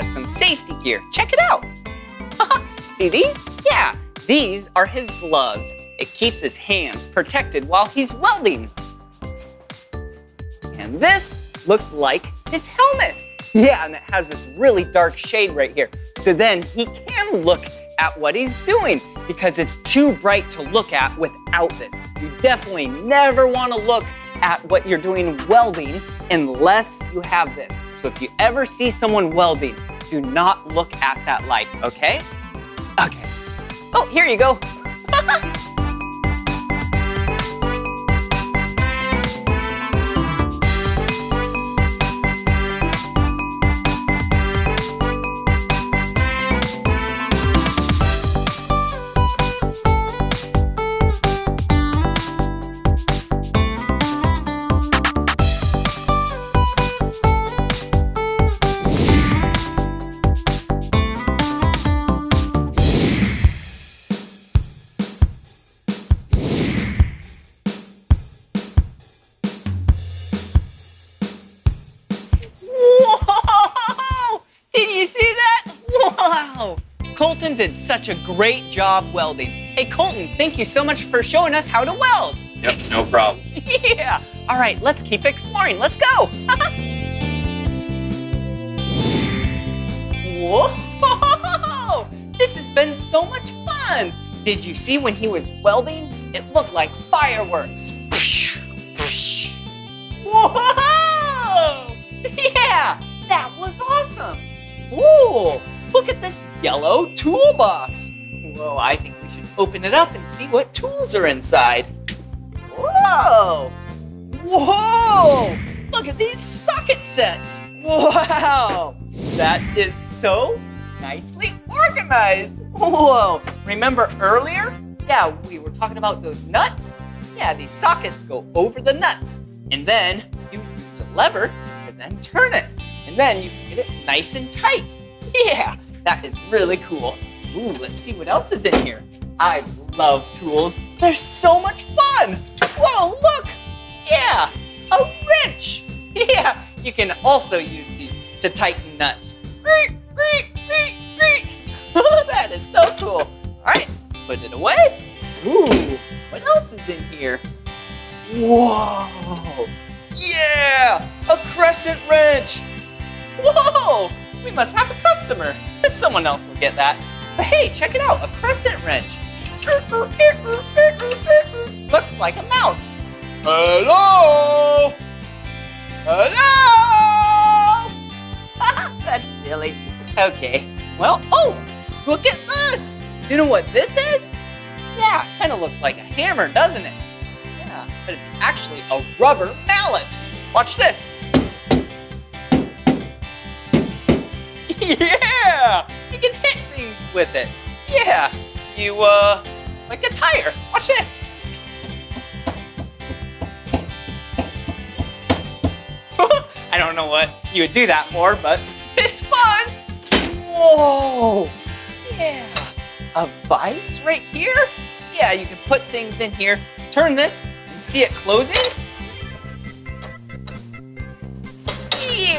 Some safety gear. Check it out. See these? Yeah, these are his gloves. It keeps his hands protected while he's welding. And this looks like his helmet. Yeah, and it has this really dark shade right here. So then he can look at what he's doing because it's too bright to look at without this. You definitely never want to look at what you're doing welding unless you have this. So if you ever see someone welding, do not look at that light, okay? Okay. Oh, here you go. Did such a great job welding. Hey, Colton, thank you so much for showing us how to weld. Yep, no problem. Yeah. All right, let's keep exploring. Let's go. Whoa! This has been so much fun. Did you see when he was welding? It looked like fireworks. Whoa! Yeah, that was awesome. Ooh. Look at this yellow toolbox. Whoa, I think we should open it up and see what tools are inside. Whoa! Whoa! Look at these socket sets. Wow! That is so nicely organized. Whoa! Remember earlier? Yeah, we were talking about those nuts. Yeah, these sockets go over the nuts. And then you use a lever and then turn it. And then you can get it nice and tight. Yeah, that is really cool. Ooh, let's see what else is in here. I love tools. They're so much fun. Whoa, look. Yeah, a wrench. Yeah, you can also use these to tighten nuts. Great, great, great, great. That is so cool. All right, put it away. Ooh, what else is in here? Whoa, yeah, a crescent wrench. Whoa, we must have a customer. Someone else will get that. But hey, check it out, a crescent wrench. Looks like a mount. Hello? Hello? That's silly. Okay, well, oh, look at this. You know what this is? Yeah, it kind of looks like a hammer, doesn't it? Yeah, but it's actually a rubber mallet. Watch this. Yeah, you can hit things with it. Yeah, you, uh, like a tire. Watch this. I don't know what you would do that for, but it's fun. Whoa, yeah. A vise right here? Yeah, you can put things in here. Turn this and see it closing.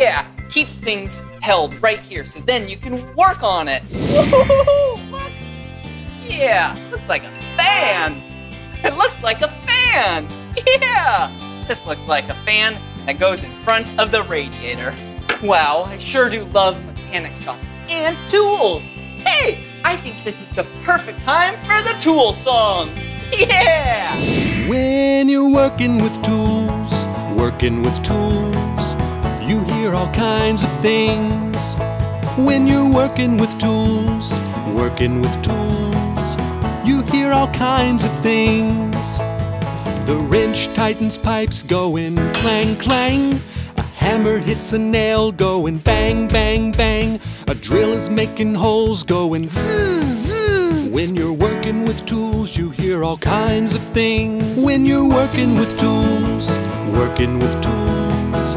Yeah, keeps things held right here, so then you can work on it. Woohoo, look. Yeah, looks like a fan. It looks like a fan. Yeah, this looks like a fan that goes in front of the radiator. Wow, I sure do love mechanic shops and tools. Hey, I think this is the perfect time for the tool song. Yeah! When you're working with tools, working with tools, you hear all kinds of things. When you're working with tools, working with tools, you hear all kinds of things. The wrench tightens pipes going clang, clang. A hammer hits a nail going bang, bang, bang. A drill is making holes going zzz, zzz. When you're working with tools, you hear all kinds of things. When you're working with tools, working with tools,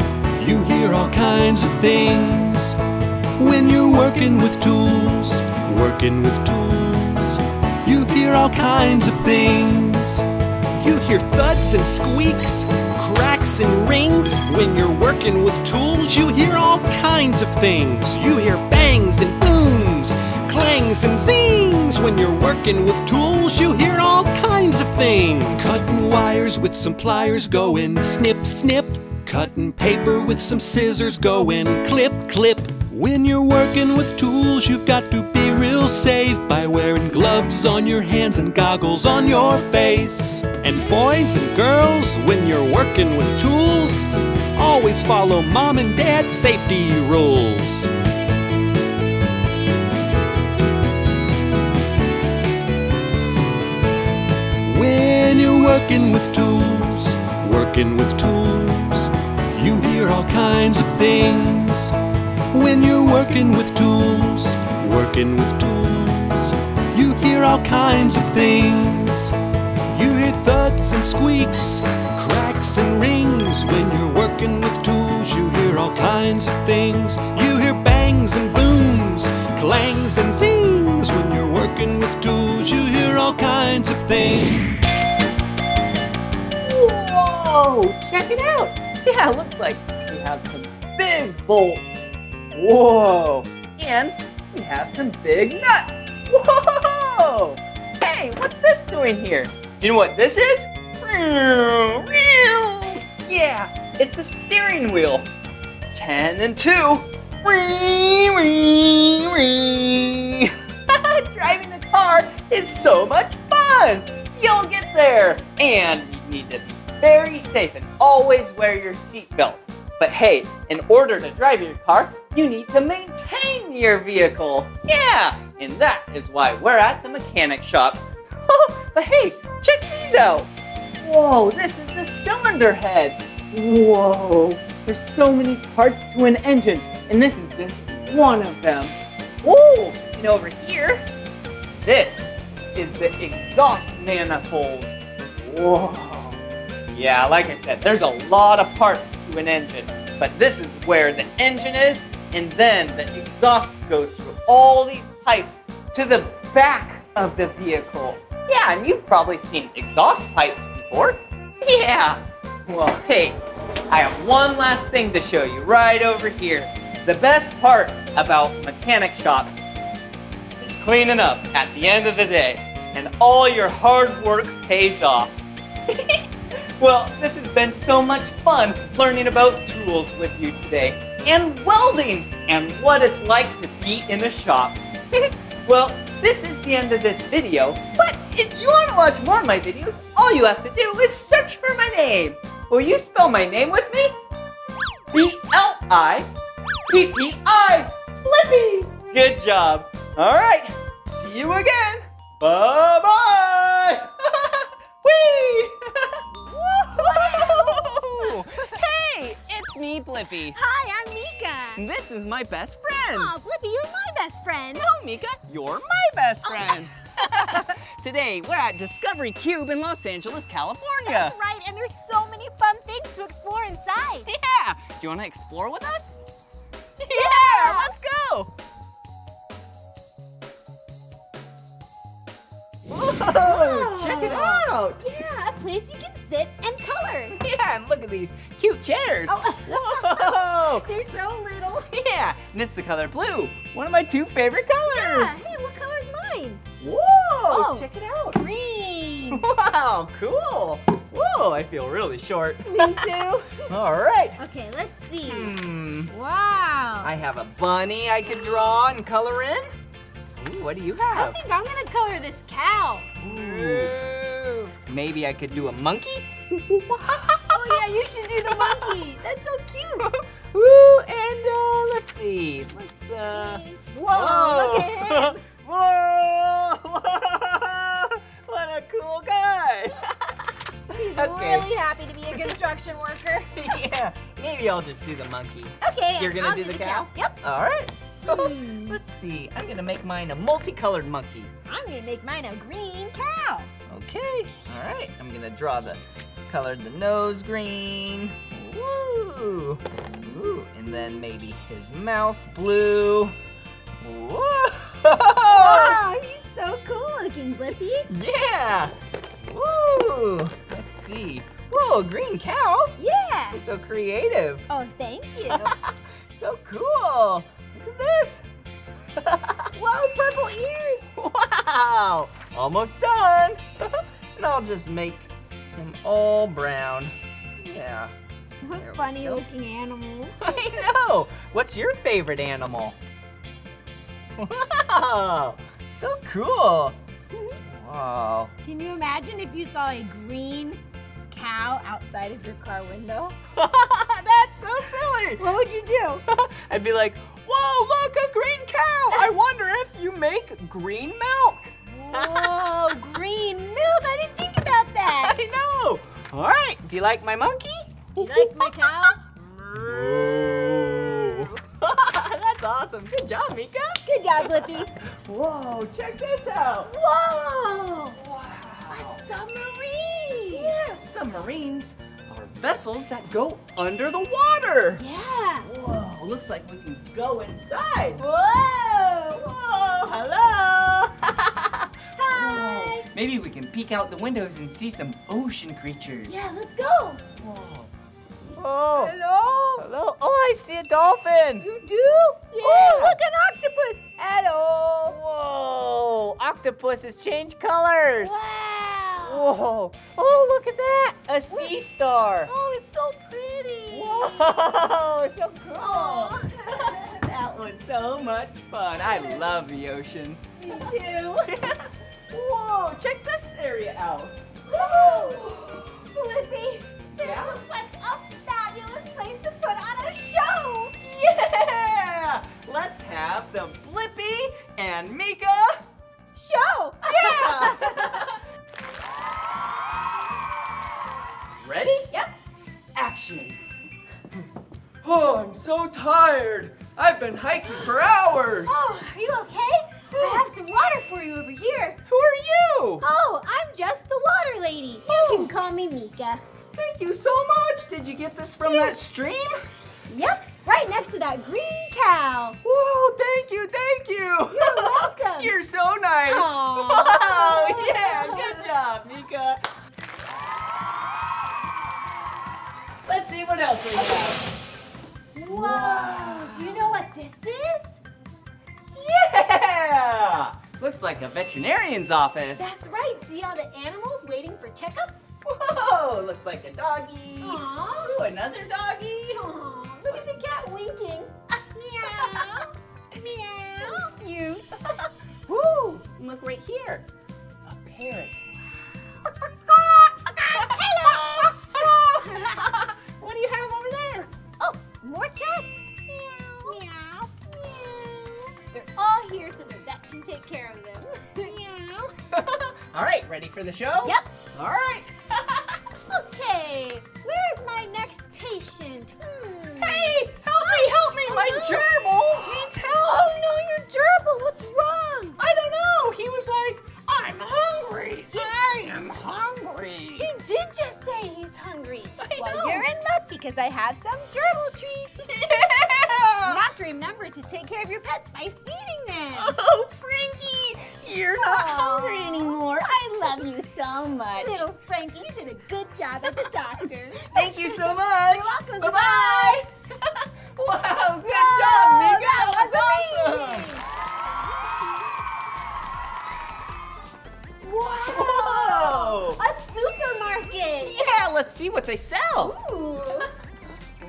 you hear all kinds of things. When you're working with tools, working with tools, you hear all kinds of things. You hear thuds and squeaks, cracks and rings. When you're working with tools, you hear all kinds of things. You hear bangs and booms, clangs and zings. When you're working with tools, you hear all kinds of things. Cutting wires with some pliers going snip, snip. Cutting paper with some scissors going clip, clip. When you're working with tools, you've got to be real safe by wearing gloves on your hands and goggles on your face. And boys and girls, when you're working with tools, always follow mom and dad's safety rules. When you're working with tools, working with tools, you hear all kinds of things. When you're working with tools, working with tools, you hear all kinds of things. You hear thuds and squeaks, cracks and rings. When you're working with tools, you hear all kinds of things. You hear bangs and booms, clangs and zings. When you're working with tools, you hear all kinds of things. Whoa, check it out. Yeah, it looks like we have some big bolts. Whoa, and we have some big nuts. Whoa! Hey, what's this doing here? Do you know what this is? Yeah, it's a steering wheel. Ten and two. Driving a car is so much fun. You'll get there. And you need to be very safe and always wear your seatbelt. But hey, in order to drive your car, you need to maintain your vehicle. Yeah, and that is why we're at the mechanic shop. But hey, check these out. Whoa, this is the cylinder head. Whoa, there's so many parts to an engine, and this is just one of them. Whoa, and over here, this is the exhaust manifold. Whoa. Yeah, like I said, there's a lot of parts to an engine, but this is where the engine is. And then the exhaust goes through all these pipes to the back of the vehicle. Yeah, and you've probably seen exhaust pipes before. Yeah. Well, hey, I have one last thing to show you right over here. The best part about mechanic shops is cleaning up at the end of the day, and all your hard work pays off. Well, this has been so much fun learning about tools with you today, and welding, and what it's like to be in a shop. Well, this is the end of this video, but if you want to watch more of my videos, all you have to do is search for my name. Will you spell my name with me? B L I P P I, Blippi. Good job. All right, see you again. Bye-bye. Whee! Wow. Hey, it's me, Blippi. Hi, I'm Mika. And this is my best friend. Aw, Blippi, you're my best friend. No, Mika, you're my best friend. Oh. Today, we're at Discovery Cube in Los Angeles, California. That's right, and there's so many fun things to explore inside. Yeah, do you want to explore with us? Yeah, yeah. Let's go. Whoa, Whoa, check it out. Yeah, a place you can sit and color. Yeah, and look at these cute chairs. Oh. Whoa. They're so little. Yeah, and it's the color blue, one of my two favorite colors. Yeah, hey, what color is mine? Whoa, oh, check it out. Green. Wow, cool. Whoa, I feel really short. Me too. All right. Okay, let's see. Hmm. Wow. I have a bunny I could draw and color in. Ooh, what do you have? I think I'm gonna color this cow. Ooh. Maybe I could do a monkey? Oh yeah, you should do the monkey. That's so cute. Ooh, and uh, let's see. Let's uh. Whoa! Whoa. Look at him. Whoa! What a cool guy. He's okay. Really happy to be a construction worker. Yeah. Maybe I'll just do the monkey. Okay. You're gonna I'll do, do the, the cow? cow? Yep. All right. Hmm. Let's see, I'm gonna make mine a multicolored monkey. I'm gonna make mine a green cow. Okay, all right, I'm gonna draw the, colored the nose green. Woo! Ooh, and then maybe his mouth blue. Whoa! Wow, he's so cool looking, Blippi. Yeah! Woo! Let's see. Whoa, green cow? Yeah! You're so creative. Oh, thank you. So cool! Look at this! Whoa, purple ears! Wow! Almost done! And I'll just make them all brown. Yeah. What funny looking animals. I know! What's your favorite animal? Wow! So cool! Wow. Can you imagine if you saw a green cow outside of your car window? That's so silly! What would you do? I'd be like, whoa, look, a green cow! I wonder if you make green milk. Whoa, green milk? I didn't think about that. I know. All right, do you like my monkey? Do you like my cow? Whoa. That's awesome. Good job, Mika. Good job, Blippi. Whoa, check this out. Whoa. Wow. A submarine. Yeah, submarines are vessels that go under the water. Yeah. Whoa. Looks like we can go inside. Whoa! Whoa! Hello! Hi! Whoa. Maybe we can peek out the windows and see some ocean creatures. Yeah, let's go! Whoa. Oh. Hello! Hello! Oh, I see a dolphin! You do? Yeah! Oh, look, an octopus! Hello! Whoa! Octopus has changed colors! Wow! Whoa! Oh, look at that! A sea star! Oh, it's so pretty! Whoa, so cool! That was so much fun. I love the ocean. Me too. Whoa, check this area out. Whoa, Blippi, this yeah? looks like a fabulous place to put on a show. Yeah, let's have the Blippi and Mika show. Yeah. Ready? Yep. Action. Oh, I'm so tired. I've been hiking for hours. Oh, are you okay? I have some water for you over here. Who are you? Oh, I'm just the water lady. Oh. You can call me Mika. Thank you so much. Did you get this from that stream? Yep, right next to that green cow. Whoa, thank you, thank you. You're welcome. You're so nice. Aww. Wow, yeah, good job, Mika. Let's see what else we have. Whoa. Whoa! Do you know what this is? Yeah! looks like a veterinarian's office. That's right. See all the animals waiting for checkups? Whoa, looks like a doggy. Aww. Ooh, another doggy. Aww. Look at the cat winking. Meow. Meow. So cute. Woo, and look right here. A parrot. Hello. Hello. What do you have over there? Oh, more cats. Meow. Meow. Meow. They're all here so the vet can take care of them. Meow. All right, ready for the show? Yep. All right. Okay, where's my next patient? Hmm. Hey, help me, help me. My gerbil needs help. Oh, no, your gerbil. What's wrong? I don't know. He was like, I'm hungry. He, I am hungry. He did just say he's hungry. I well, know. You're in luck because I have some gerbil treats. Yeah. You have to remember to take care of your pets by feeding them. Oh, Frankie, you're not Aww. hungry anymore. I love you so much. Little Frankie, you did a good job at the doctor. Thank you so much. You're welcome. Bye-bye. Wow, good Whoa, job, Mika. That, that was awesome. Amazing. Wow. Whoa. A supermarket. Yeah, let's see what they sell. Ooh.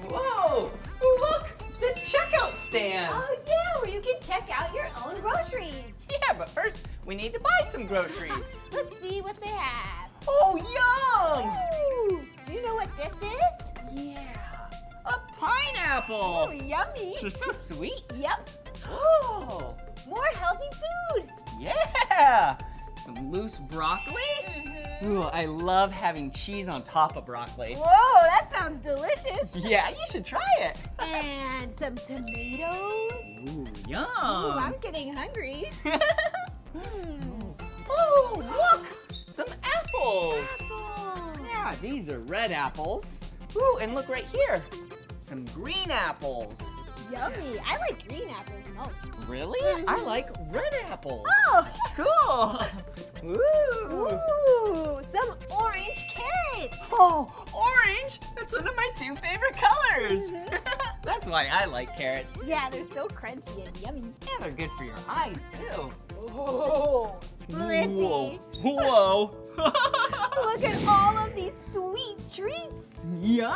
Whoa. Look, the checkout stand. Oh, yeah, where you can check out your own groceries. Yeah, but first, we need to buy some groceries. Let's see what they have. Oh, yum! Ooh, do you know what this is? Yeah, a pineapple. Oh, yummy. They're so sweet. Yep. Oh, more healthy food. Yeah, some loose broccoli. Mm-hmm. Ooh, I love having cheese on top of broccoli. Whoa, that sounds delicious. Yeah, you should try it. And some tomatoes. Ooh, yum. Ooh, I'm getting hungry. Mm. Oh, look! Some apples. Apples. Yeah, these are red apples. Ooh, and look right here. Some green apples. Yummy. I like green apples most. Really? Mm-hmm. I like red apples. Oh, cool. Ooh. Ooh, some orange carrots. Oh, orange? That's one of my two favorite colors. Mm-hmm. That's why I like carrots. Yeah, they're so crunchy and yummy. And yeah, they're good for your eyes, too. Oh, Blippi. Whoa. Whoa. Look at all of these sweet treats. Yum.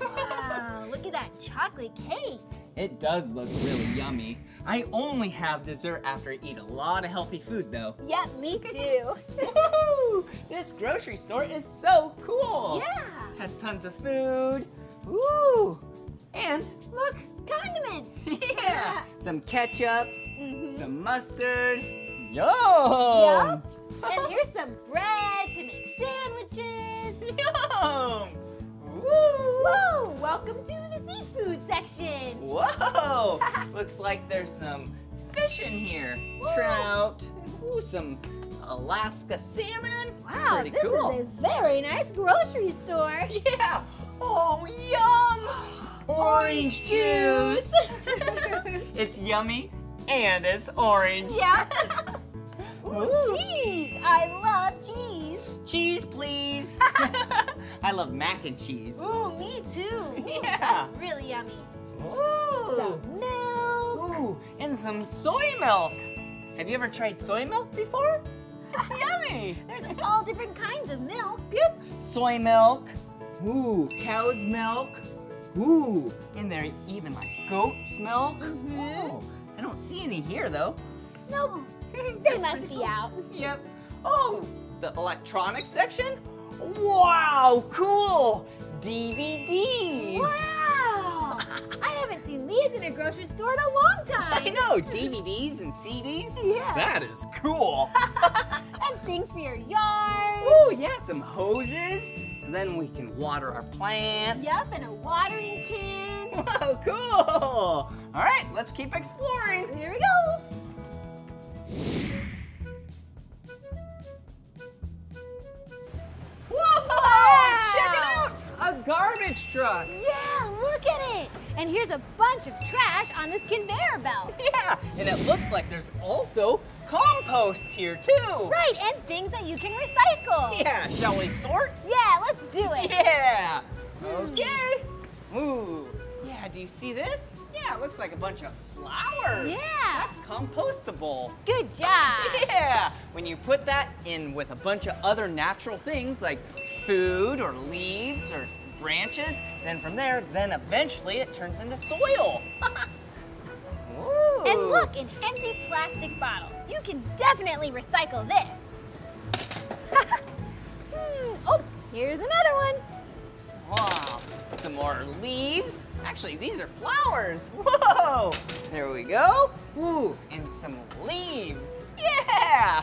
Wow, look at that chocolate cake. It does look really yummy. I only have dessert after I eat a lot of healthy food, though. Yep, me too. Woo! This grocery store is so cool. Yeah. It has tons of food. Woo! And look. Condiments. Yeah. Yeah. Some ketchup, mm-hmm. some mustard. Yum. Yep. And here's some bread to make sandwiches. Yum. Woo! Whoa! Welcome to the seafood section. Whoa! Looks like there's some fish in here. Whoa. Trout. Ooh, some Alaska salmon. Wow, Pretty this cool. is a very nice grocery store. Yeah. Oh, yum! Orange juice. It's yummy and it's orange. Yeah. Ooh, Ooh. Cheese! I love cheese. Cheese, please. I love mac and cheese. Ooh, me too. Ooh, yeah. That's really yummy. Ooh. Some milk. Ooh, and some soy milk. Have you ever tried soy milk before? It's yummy. There's all different kinds of milk. Yep. Soy milk. Ooh, cow's milk. Ooh, and there even like goat's milk. Mm-hmm. Oh, I don't see any here though. No, they must be cool. out. Yep. Oh, the electronics section. Wow, cool! D V Ds! Wow! I haven't seen these in a grocery store in a long time! I know, D V Ds and C Ds? Yeah! That is cool! And things for your yard! Oh yeah, some hoses, so then we can water our plants! Yep, and a watering can! Whoa, cool! Alright, let's keep exploring! Here we go! Whoa! Wow. Check it out! A garbage truck! Yeah, look at it! And here's a bunch of trash on this conveyor belt. Yeah, and it looks like there's also compost here too. Right, and things that you can recycle. Yeah, shall we sort? Yeah, let's do it. Yeah! Okay. Ooh. Yeah, Yeah, do you see this? Yeah, it looks like a bunch of flowers. Yeah. That's compostable. Good job. Yeah. When you put that in with a bunch of other natural things like food or leaves or branches, then from there, then eventually it turns into soil. Ooh. And look, an empty plastic bottle. You can definitely recycle this. hmm. Oh, here's another one. Wow, some more leaves. Actually, these are flowers. Whoa, there we go. Ooh, and some leaves. Yeah.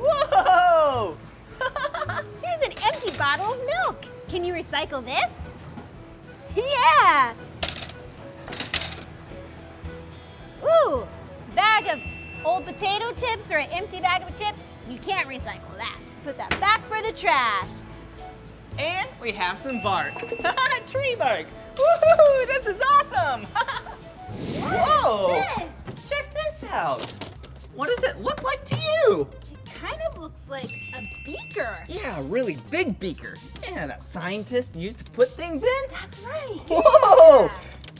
Whoa. Here's an empty bottle of milk. Can you recycle this? Yeah. Ooh, bag of old potato chips or an empty bag of chips. You can't recycle that. Put that back for the trash. And we have some bark. Tree bark. Woohoo, this is awesome. Whoa. This? Check this out. What does it look like to you? It kind of looks like a beaker. Yeah, a really big beaker. Yeah, that scientists used to put things in. That's right. Whoa.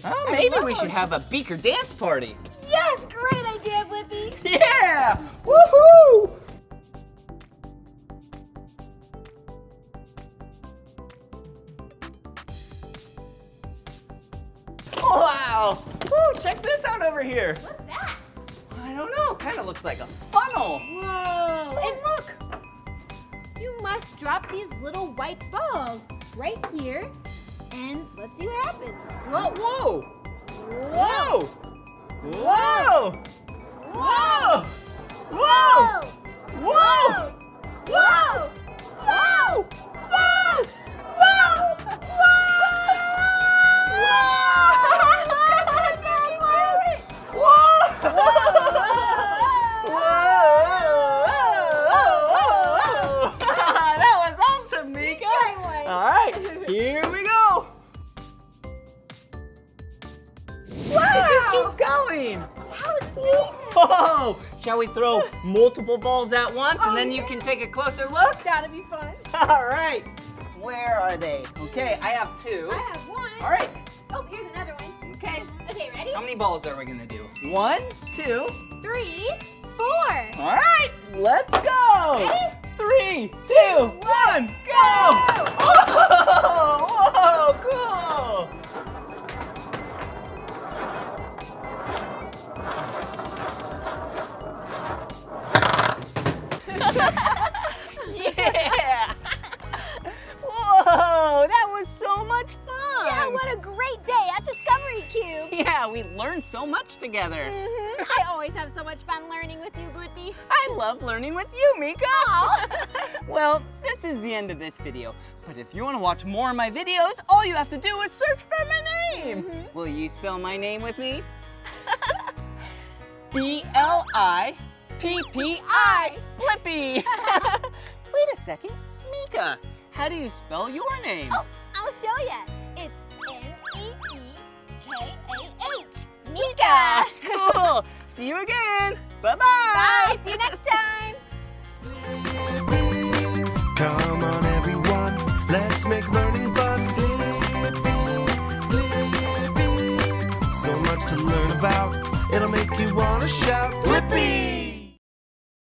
Yeah. Oh, maybe we should have a beaker dance party. Yes, great idea, Blippi. Yeah. Woohoo. Wow! Woo, check this out over here. What's that? I don't know. Kind of looks like a funnel. Whoa! And look! You must drop these little white balls right here, and let's see what happens. Whoa! Whoa! Whoa! Whoa! Whoa! Whoa! Whoa! Whoa! Whoa! Whoa! Whoa! Whoa! All right, here we go. Wow. It just keeps going. Whoa. Shall we throw multiple balls at once oh, and then yeah. you can take a closer look? That'll be fun. All right, where are they? Okay, I have two. I have one. All right. Oh, here's another one. Okay. Okay, ready? How many balls are we gonna do? One, two, three, four. All right, let's go. Ready? Three, two, one, go! Whoa, whoa, cool! Yeah! Whoa, that was so much fun! Yeah, what a great day at Discovery Cube! Yeah, we learned so much together. Mm-hmm. I always have so much fun learning with you, Blippi. I love learning with you, Mika. Well, this is the end of this video, but if you want to watch more of my videos, all you have to do is search for my name. Mm-hmm. Will you spell my name with me? B L I P P I, Blippi. Wait a second, Mika, how do you spell your name? Oh, I'll show you. It's M E E K A H. Mika! Cool. See you again. Bye-bye. Bye. See you next time. Come on, everyone. Let's make learning fun. So much to learn about. It'll make you want to shout, Blippi!